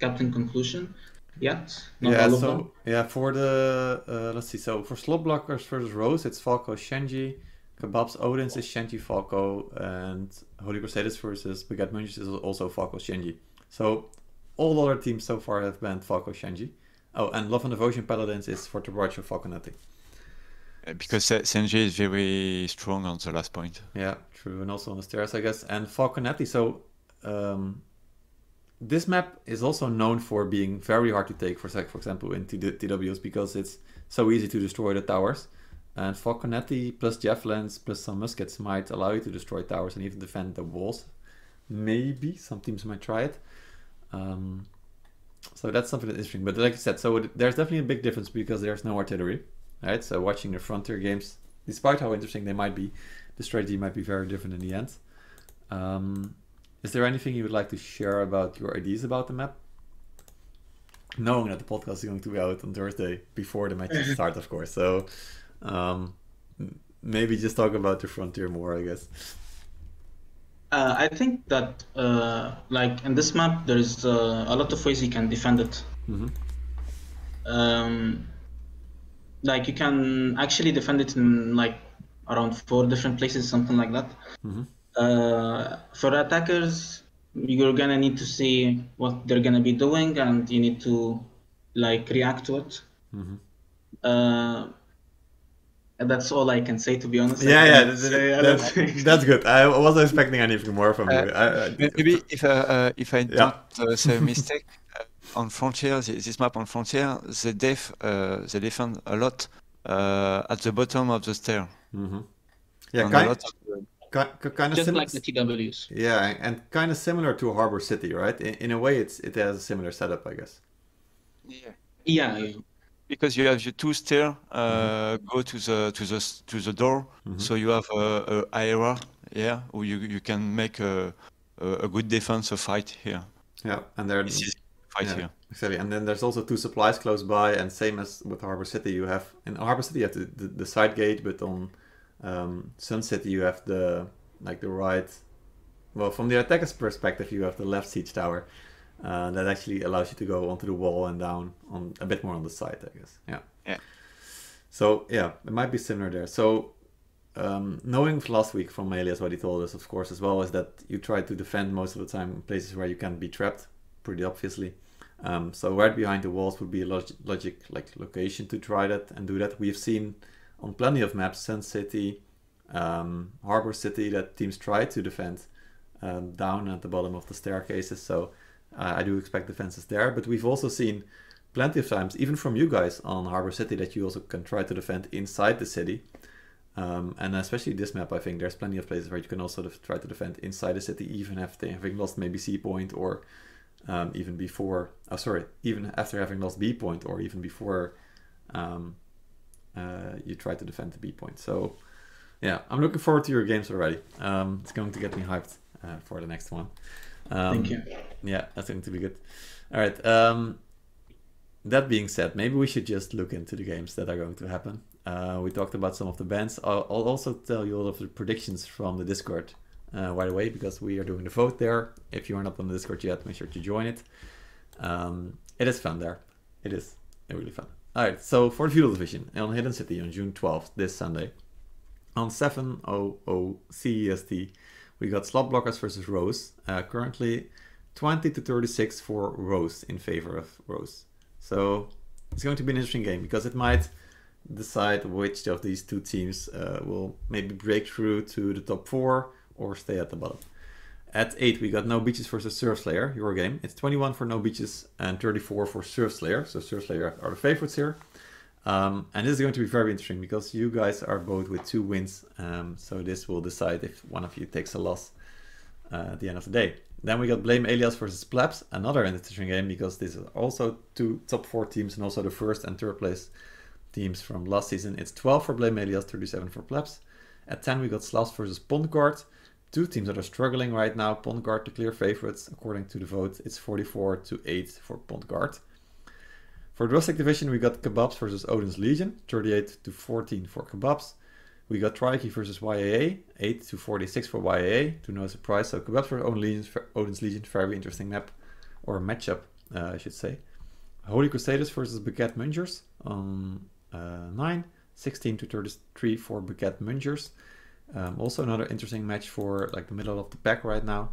captain conclusion yet. Yeah, for the let's see. So for Slot Blockers versus Rose, it's Falco Shenji. Kebabs Odin's is Shenji Falco, and Holy Crusaders versus Baguette Munchers is also Falco Shenji. So all other teams so far have banned Falco Shenji. Oh, and Love and Devotion Paladins is for Tabracho Falconetti. Because Senji is very strong on the last point. Yeah, true. And also on the stairs, I guess. And Falconetti. So this map is also known for being very hard to take, for example, in TWs, because it's so easy to destroy the towers. And Falconetti plus javelins plus some muskets might allow you to destroy towers and even defend the walls. Maybe. Some teams might try it. So that's something that's interesting. But like I said, so there's definitely a big difference because there's no artillery. Right, so watching the Frontier games, despite how interesting they might be, the strategy might be very different in the end. Is there anything you would like to share about your ideas about the map? Knowing that the podcast is going to be out on Thursday before the matches start, of course. So maybe just talk about the Frontier more, I guess. I think that like in this map, there is a lot of ways you can defend it. Like you can actually defend it in like around 4 different places, something like that. For attackers, you're gonna need to see what they're gonna be doing, and you need to like react to it. That's all I can say, to be honest. That's good. I wasn't expecting anything more from you. Maybe if I don't say a mistake, on Frontier, this map on Frontier, they defend a lot at the bottom of the stair. Mm-hmm. Yeah, kind of just like the TWs. Yeah, and kind of similar to Harbor City, right? In a way, it has a similar setup, I guess. Yeah. Because you have your two stairs go to the door, so you have a area where you can make a good defensive fight here. Yeah, and there's fight here. Exactly, and then there's also two supplies close by, and same as with Harbor City, you have in Harbor City you have the side gate, but on Sun City you have the right. Well, from the attacker's perspective, you have the left siege tower. That actually allows you to go onto the wall and down on a bit more on the side, I guess. Yeah. So yeah, it might be similar there. So knowing last week from Elias what he told us, of course, as well, is that you try to defend most of the time in places where you can be trapped, pretty obviously. So right behind the walls would be a logical location to try that and do that. We've seen on plenty of maps, Sun City, Harbor City, that teams try to defend down at the bottom of the staircases. So I do expect defenses there, but we've also seen plenty of times, even from you guys on Harbor City, that you also can try to defend inside the city. And especially this map, I think there's plenty of places where you can also try to defend inside the city, even after having lost maybe C point, or even after having lost B point, or even before you try to defend the B point. So yeah, I'm looking forward to your games already. It's going to get me hyped for the next one. Thank you. Yeah, that's going to be good. All right. That being said, maybe we should just look into the games that are going to happen. We talked about some of the bans. I'll also tell you all of the predictions from the Discord, by the way, because we are doing the vote there. If you are not on the Discord yet, make sure to join it. It is fun there. It is really fun. All right. So for the Feudal Division on Hidden City on June 12th, this Sunday, on 7:00 CEST. We got Slot Blockers versus Rose, currently 20 to 36 for Rose, in favor of Rose. So it's going to be an interesting game because it might decide which of these two teams will maybe break through to the top four or stay at the bottom. At 8, we got No Beaches versus Serfslayer, your game. It's 21 for No Beaches and 34 for Serfslayer. So Serfslayer are the favorites here. And this is going to be very interesting because you guys are both with 2 wins, so this will decide if one of you takes a loss at the end of the day. Then we got Blame Elias versus Plebs, another interesting game because these are also two top 4 teams and also the first and third place teams from last season. It's 12 for Blame Elias, 37 for Plebs. At 10 we got Slavs versus Pondguard, two teams that are struggling right now. Pondguard the clear favorites according to the vote. It's 44 to 8 for Pondguard. For the Rustic Division, we got Kebabs versus Odin's Legion, 38 to 14 for Kebabs. We got Triarchy versus YAA, 8 to 46 for YAA, to no surprise. So Kebabs versus Odin's Legion, very interesting map, or matchup, I should say. Holy Crusaders versus Baguette Munchers on 9, 16 to 33 for Baguette Munchers. Also another interesting match for the middle of the pack right now.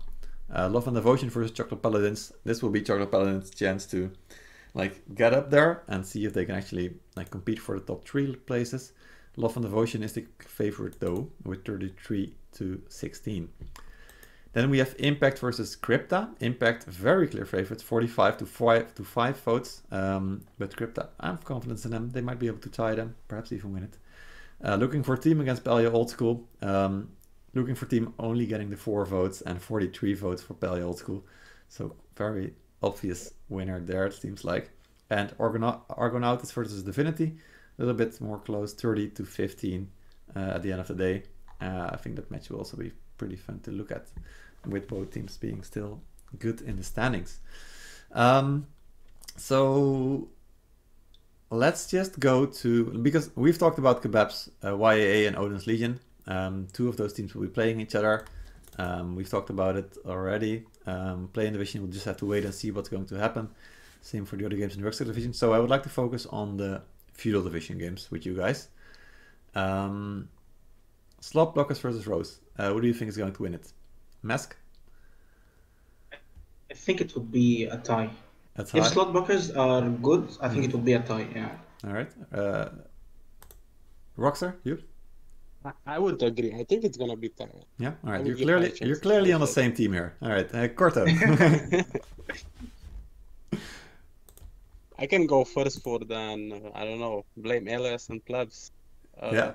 Love and Devotion versus Chocolate Paladins. This will be Chocolate Paladins' chance to get up there and see if they can actually compete for the top 3 places. Love and Devotion is the favorite though, with 33 to 16. Then we have Impact versus Crypta. Impact very clear favorites, 45 to 5 votes. But Crypta, I have confidence in them. They might be able to tie them, perhaps even win it. Looking for a team against Pally Old School. Looking for team only getting the 4 votes and 43 votes for Pally Old School. So very obvious winner there, it seems like. And Argonauts versus Divinity, a little bit more close, 30 to 15 at the end of the day. I think that match will also be pretty fun to look at, with both teams being still good in the standings. So let's just go to, because we've talked about Kebabs, YAA and Odin's Legion. Two of those teams will be playing each other. We've talked about it already. Play-in division, we'll just have to wait and see what's going to happen. Same for the other games in the Roxor division. So I would like to focus on the Feudal division games with you guys. Slot Blockers versus Rose. Who do you think is going to win it? Mask? I think it would be a tie. A tie? If Slot Blockers are good, I think it would be a tie, yeah. All right. Roxor, you? I would agree. I think it's gonna be Tyrant. Yeah. All right. You're clearly on the same team here. All right. Corto. I can go first for then. I don't know. Blame Elias and Plebs. Yeah.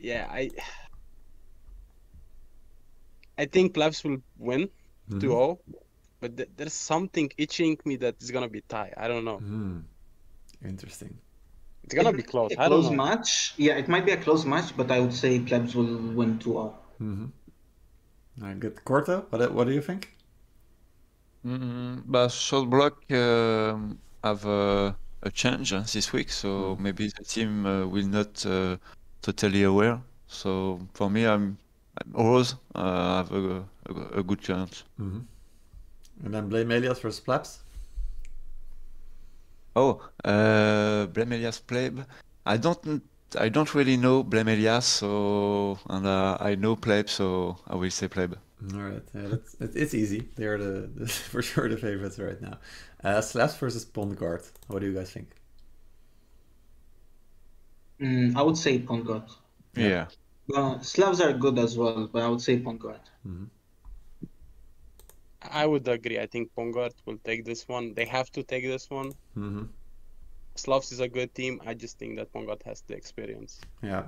Yeah. I think Plebs will win 2-0, but there's something itching me that it's gonna be tie. I don't know. Interesting. It's gonna be close. A close match. Yeah, it might be a close match, but I would say Plebs will win 2-0. All right, good. Corto, what do you think? But Slot Block have a change this week, so maybe the team will not totally aware. So for me, Rose have a good chance. And then Blame Elias versus Plebs. Oh, Blame Elias Plebs. I don't really know Blame Elias, so and I know Plebs, so I will say Plebs. All right, yeah, it's easy. They're for sure the favorites right now. Slavs versus Pondguard. What do you guys think? I would say Pondguard. Yeah. Well, Slavs are good as well, but I would say Pondguard. I would agree. I think Pondguard will take this one. They have to take this one. Slavs is a good team. I just think that Pondguard has the experience. Yeah,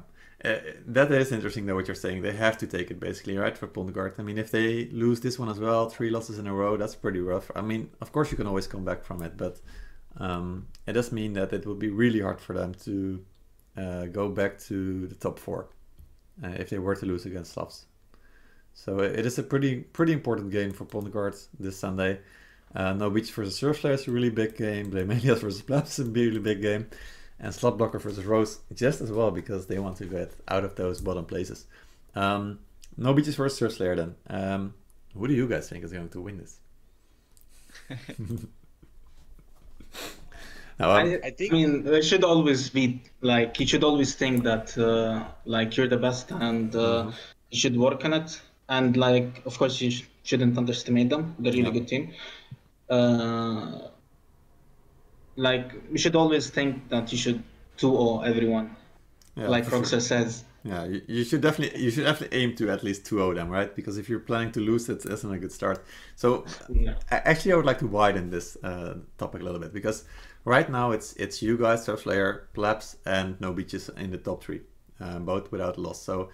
that is interesting though, what you're saying. They have to take it basically, right, for Pondguard. I mean, if they lose this one as well, 3 losses in a row, that's pretty rough. I mean, of course you can always come back from it, but it does mean that it will be really hard for them to go back to the top 4 if they were to lose against Slavs. So it is a pretty important game for Pondguard this Sunday. No Beaches versus Serfslayers, really big game. Blame Elias versus Plebs, a really big game. And Slot Blocker versus Rose, just as well, because they want to get out of those bottom places. No Beaches versus Serfslayer then. Who do you guys think is going to win this? No, I think. I mean, they should always be like, you should always think that like you're the best and you should work on it. And like, of course, you shouldn't underestimate them. They're a really good team. Like, you should always think that you should 2-0 everyone. Yeah, like Roxor says. Yeah, you should definitely aim to at least 2-0 them, right? Because if you're planning to lose, that's not a good start. So actually, I would like to widen this topic a little bit, because right now it's you guys, Serfslayer, Plebs, and No Beaches in the top 3, both without loss. So.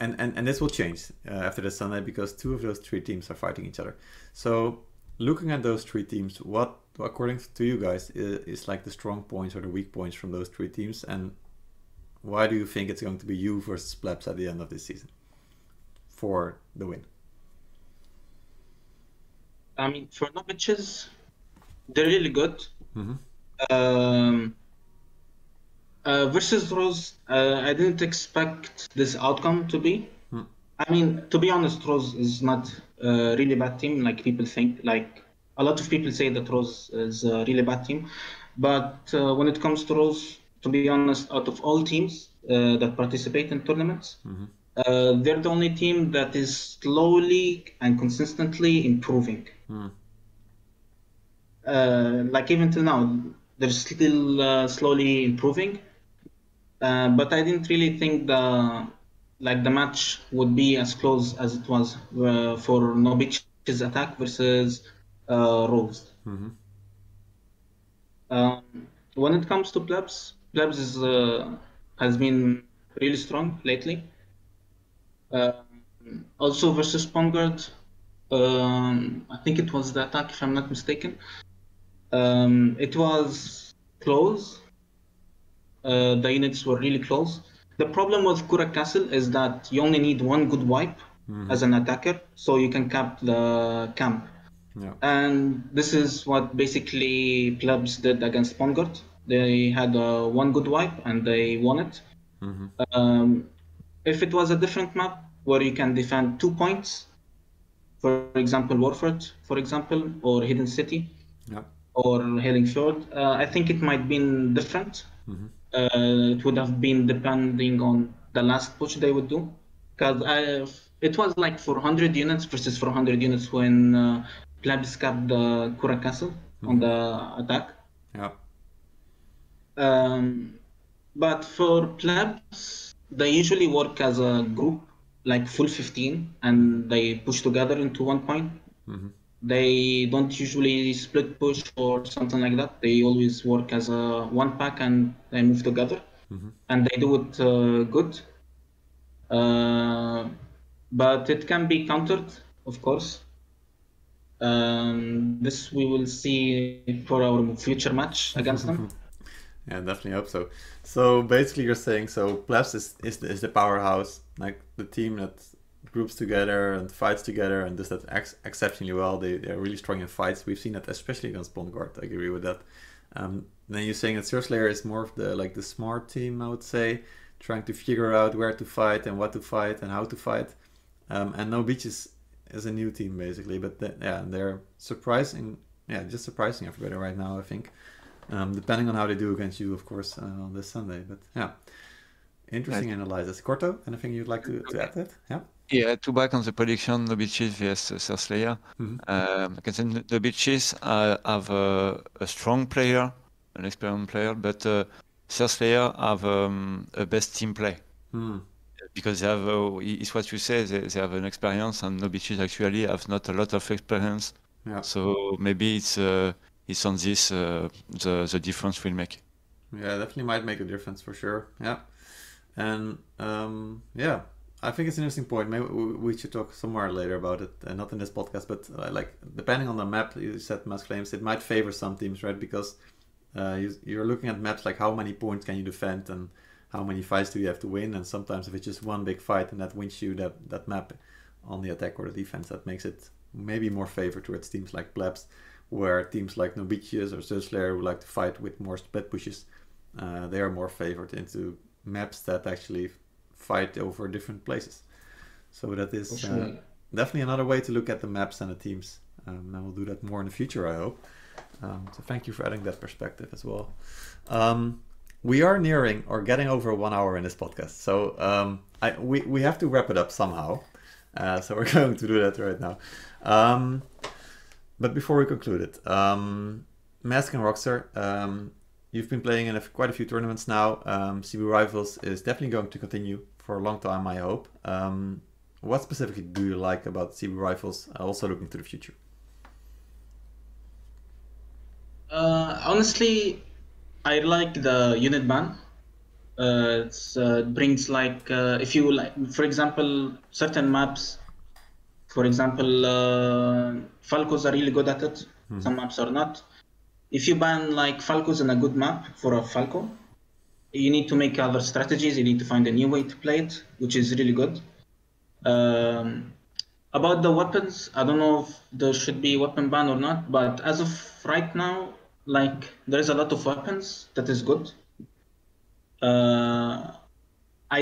And this will change after the Sunday, because 2 of those 3 teams are fighting each other. So looking at those 3 teams, what, according to you guys, is like the strong points or the weak points from those 3 teams? And why do you think it's going to be you versus Plebs at the end of this season for the win? I mean, for No Beaches, they're really good. Versus Rose, I didn't expect this outcome to be. I mean, to be honest, Rose is not a really bad team, like people think. Like, a lot of people say that Rose is a really bad team. But when it comes to Rose, to be honest, out of all teams that participate in tournaments, they're the only team that is slowly and consistently improving. Like, even till now, they're still slowly improving. But I didn't really think the match would be as close as it was for No Beaches attack versus Rose. When it comes to Plebs, Plebs is, has been really strong lately. Also versus Pondguard, I think it was the attack, if I'm not mistaken. It was close. The units were really close. The problem with Korra Castle is that you only need one good wipe as an attacker, so you can cap the camp. And this is what basically Plebs did against Pondguard. They had one good wipe and they won it. If it was a different map where you can defend 2 points, for example Warford, for example, or Hidden City, or Hellingfjord, I think it might have been different. It would have been depending on the last push they would do. Because it was like 400 units versus 400 units when Plebs capped the Korra Castle on the attack. But for Plebs, they usually work as a group, like full 15, and they push together into one point. Mm-hmm. They don't usually split push or something like that. They always work as a one pack and they move together. Mm-hmm. And they do it good. But it can be countered, of course. This we will see for our future match against them. Yeah, definitely hope so. So basically you're saying, so Plebs is the powerhouse, like the team that groups together and fights together and does that exceptionally well. They're really strong in fights. We've seen that especially against Pondguard. I agree with that. Then you're saying that Serfslayer is more of the like the smart team, I would say, trying to figure out where to fight and what to fight and how to fight. And No Beaches is a new team basically, but they're surprising, just surprising everybody right now, I think. Depending on how they do against you, of course, on this Sunday. But yeah, interesting analysis. Corto, anything you'd like to add to that? Yeah. Yeah, to back on the prediction, No Beaches vs Serfslayer. I can say No Beaches have a strong player, an experienced player, but Serfslayer have a best team play. Mm. Because they have, it's what you say, they have an experience, and No Beaches actually have not a lot of experience. Yeah. So maybe it's on this the difference will make. Yeah, definitely might make a difference for sure. Yeah, and yeah. I think it's an interesting point. Maybe we should talk somewhere later about it, not in this podcast, but like depending on the map, you said MaskFlameZ, it might favor some teams, right? Because you're looking at maps like how many points can you defend and how many fights do you have to win, and sometimes if it's just one big fight and that wins you that map on the attack or the defense, that makes it maybe more favored towards teams like Plebs, where teams like No Beaches or Serfslayer who like to fight with more split pushes, they are more favored into maps that actually fight over different places. So that is definitely another way to look at the maps and the teams, and we'll do that more in the future, I hope. So thank you for adding that perspective as well. We are nearing or getting over 1 hour in this podcast, so we have to wrap it up somehow, so we're going to do that right now. But before we conclude it, Mask and Roxor, you've been playing in quite a few tournaments now. CB Rivals is definitely going to continue for a long time, I hope. What specifically do you like about CB Rivals, also looking to the future? Honestly, I like the unit ban. It brings like, if you like, for example, certain maps, for example, Falcos are really good at it. Mm-hmm. Some maps are not. If you ban like Falcos in a good map for a Falco, you need to make other strategies, you need to find a new way to play it, which is really good. About the weapons, I don't know if there should be weapon ban or not, but as of right now, like there's a lot of weapons, that is good. I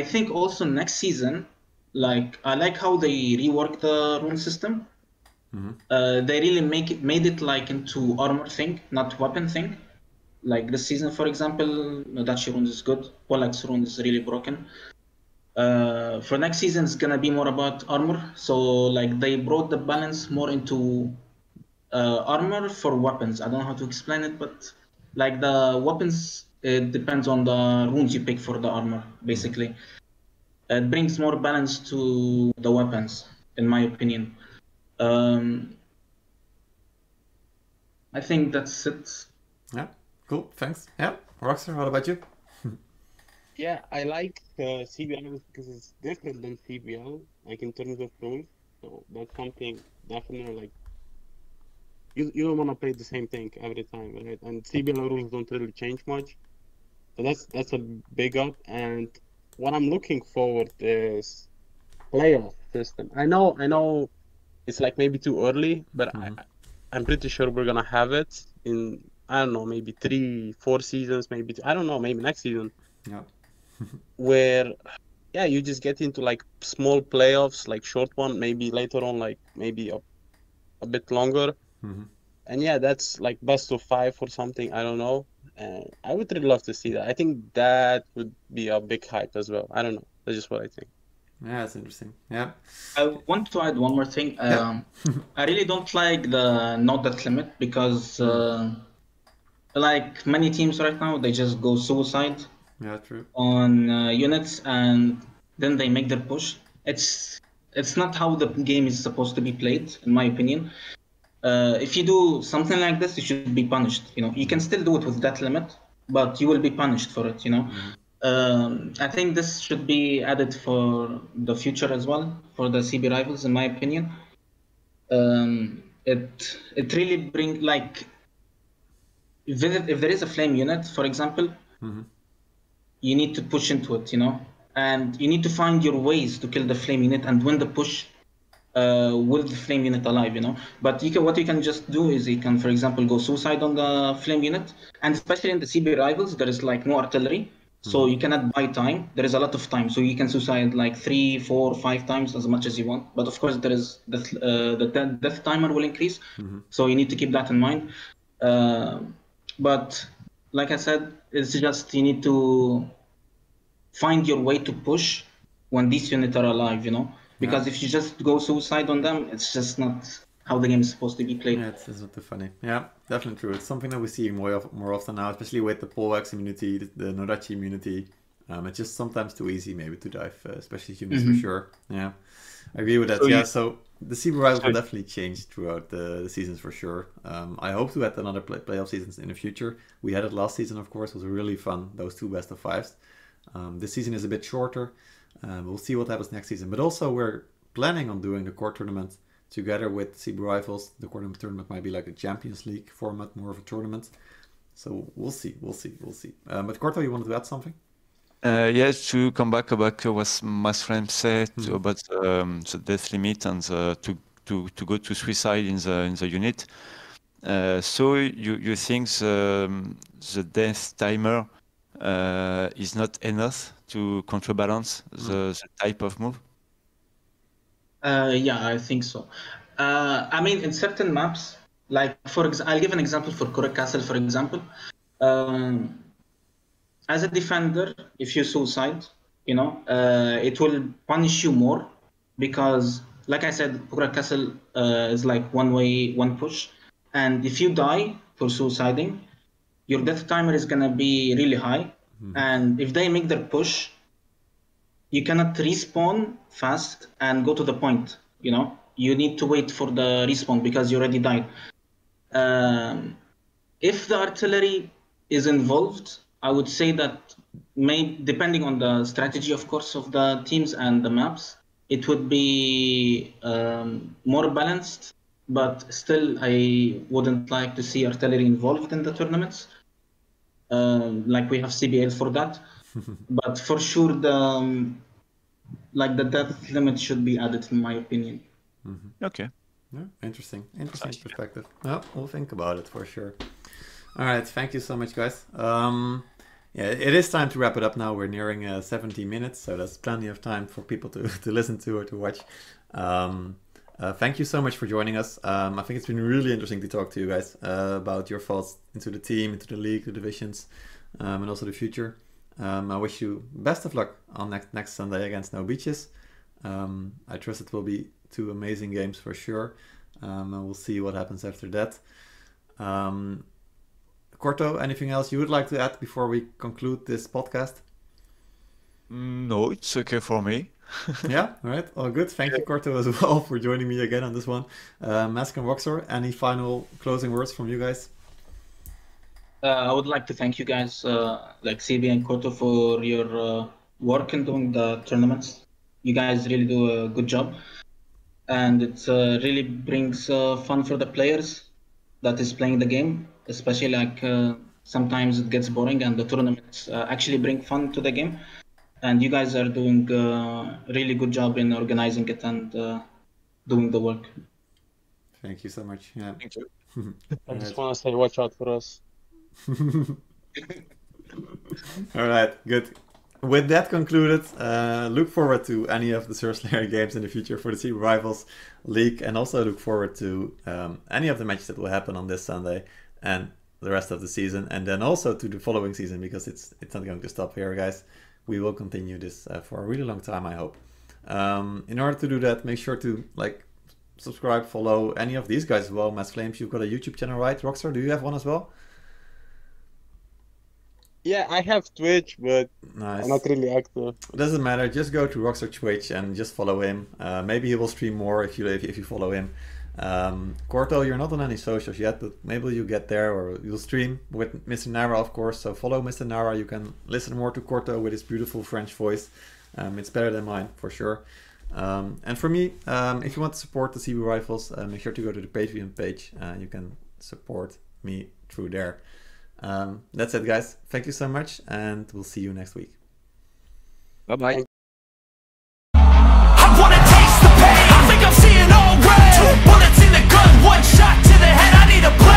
think also next season, like I like how they rework the rune system. Mm-hmm. They really made it like into armor thing, not weapon thing. Like this season, for example, Nodachi rune is good. Poleaxe rune is really broken. For next season, it's gonna be more about armor. So like they brought the balance more into armor for weapons. I don't know how to explain it, but like the weapons, it depends on the runes you pick for the armor. Basically, it brings more balance to the weapons, in my opinion. I think that's it. Yeah, cool, thanks. Yeah, Roxor, what about you? Yeah, I like CBL because it's different than CBL, like in terms of rules. So that's something definitely like you don't want to play the same thing every time, right? And CBL rules don't really change much. So that's a big up. And what I'm looking forward is playoff system. I know. It's like maybe too early, but I'm pretty sure we're gonna have it in, I don't know, maybe 3-4 seasons, maybe I don't know, maybe next season. Yeah. Where, yeah, you just get into like small playoffs, like short one, maybe later on, like maybe a bit longer. Mm-hmm. And yeah, that's like best of 5 or something. I don't know. I would really love to see that. I think that would be a big hype as well. I don't know. That's just what I think. Yeah, that's interesting. Yeah. I want to add one more thing. I really don't like the not that limit because like many teams right now, they just go suicide. Yeah, true. On units, and then they make their push. It's not how the game is supposed to be played, in my opinion. If you do something like this, you should be punished. You know, you can still do it with that limit, but you will be punished for it. You know, I think this should be added for the future as well, for the CB Rivals, in my opinion. It really brings, like, if there is a flame unit, for example, you need to push into it, you know, and you need to find your ways to kill the flame unit and win the push with the flame unit alive, you know. But you can, what you can just do is you can, for example, go suicide on the flame unit, and especially in the CB Rivals, there is like no artillery, so you cannot buy time. There is a lot of time, so you can suicide like 3, 4, 5 times, as much as you want. But of course, there is the death timer will increase, so you need to keep that in mind. But like I said, it's just you need to find your way to push when these units are alive, you know? Because if you just go suicide on them, it's just not how the game is supposed to be played. Yeah, it's not too funny. Yeah, definitely true. It's something that we see more often now, especially with the Poleaxe immunity, the Nodachi immunity. It's just sometimes too easy maybe to dive, especially humans for sure. Yeah, I agree with that. So, yeah, so the CB Rivals will definitely change throughout the seasons for sure. I hope to add another playoff seasons in the future. We had it last season, of course. It was really fun, those 2 best of 5s. This season is a bit shorter. We'll see what happens next season. But also we're planning on doing the core tournament together with CB Rivals. The core tournament might be like a Champions League format, more of a tournament. So we'll see, we'll see, we'll see. But Corto, you wanted to add something? Yes, to come back about what MaskFlameZ said about the death limit and to go to suicide in the unit. So you think the death timer is not enough to counterbalance the type of move? Yeah, I think so. I mean, in certain maps, like I'll give an example for Korra Castle, for example. As a defender, if you suicide, you know, it will punish you more because, like I said, Korra Castle is like one push. And if you die for suiciding, your death timer is going to be really high. And if they make their push, you cannot respawn fast and go to the point, you know. You need to wait for the respawn because you already died. If the artillery is involved, I would say that, depending on the strategy, of course, of the teams and the maps, it would be more balanced. But still, I wouldn't like to see artillery involved in the tournaments. Like we have CBL for that. But for sure, the death limit should be added, in my opinion. Okay. Yeah, interesting perspective. Yeah, we'll think about it for sure. All right, thank you so much, guys. Yeah, it is time to wrap it up now. We're nearing 70 minutes, so that's plenty of time for people to listen to or to watch. Thank you so much for joining us. I think it's been really interesting to talk to you guys about your thoughts into the team, into the league, the divisions, and also the future. I wish you best of luck on next Sunday against No Beaches. I trust it will be 2 amazing games for sure. And we'll see what happens after that. Corto, anything else you would like to add before we conclude this podcast? No, it's okay for me. Yeah, all right, all good. Thank you, Corto, as well, for joining me again on this one. Mask and Roxor, any final closing words from you guys? I would like to thank you guys, like CB and Corto, for your work in doing the tournaments. You guys really do a good job. And it really brings fun for the players that is playing the game. Especially like sometimes it gets boring, and the tournaments actually bring fun to the game. And you guys are doing a really good job in organizing it and doing the work. Thank you so much. Yeah. Thank you. I just want to say, watch out for us. All right, good. With that concluded, look forward to any of the Serfslayer games in the future for the CB Rivals League, and also look forward to any of the matches that will happen on this Sunday and the rest of the season, and then also to the following season, because it's not going to stop here, guys. We will continue this for a really long time, I hope. In order to do that, make sure to like, subscribe, follow any of these guys as well. MaskFlames, you've got a YouTube channel, right? Roxor, do you have one as well? Yeah, I have Twitch, but nice. I'm not really active. It doesn't matter. Just go to Roxor Twitch and just follow him. Maybe he will stream more if you follow him. Corto, you're not on any socials yet, but maybe you get there, or you'll stream with Mr. Nara, of course. So follow Mr. Nara. You can listen more to Corto with his beautiful French voice. It's better than mine for sure. And for me, if you want to support the CB Rivals, make sure to go to the Patreon page. You can support me through there. That's it, guys. Thank you so much, and we'll see you next week. Bye bye. I wanna taste the pain. I think I'm seeing all red. 2 bullets in the gun, 1 shot to the head. I need a blade.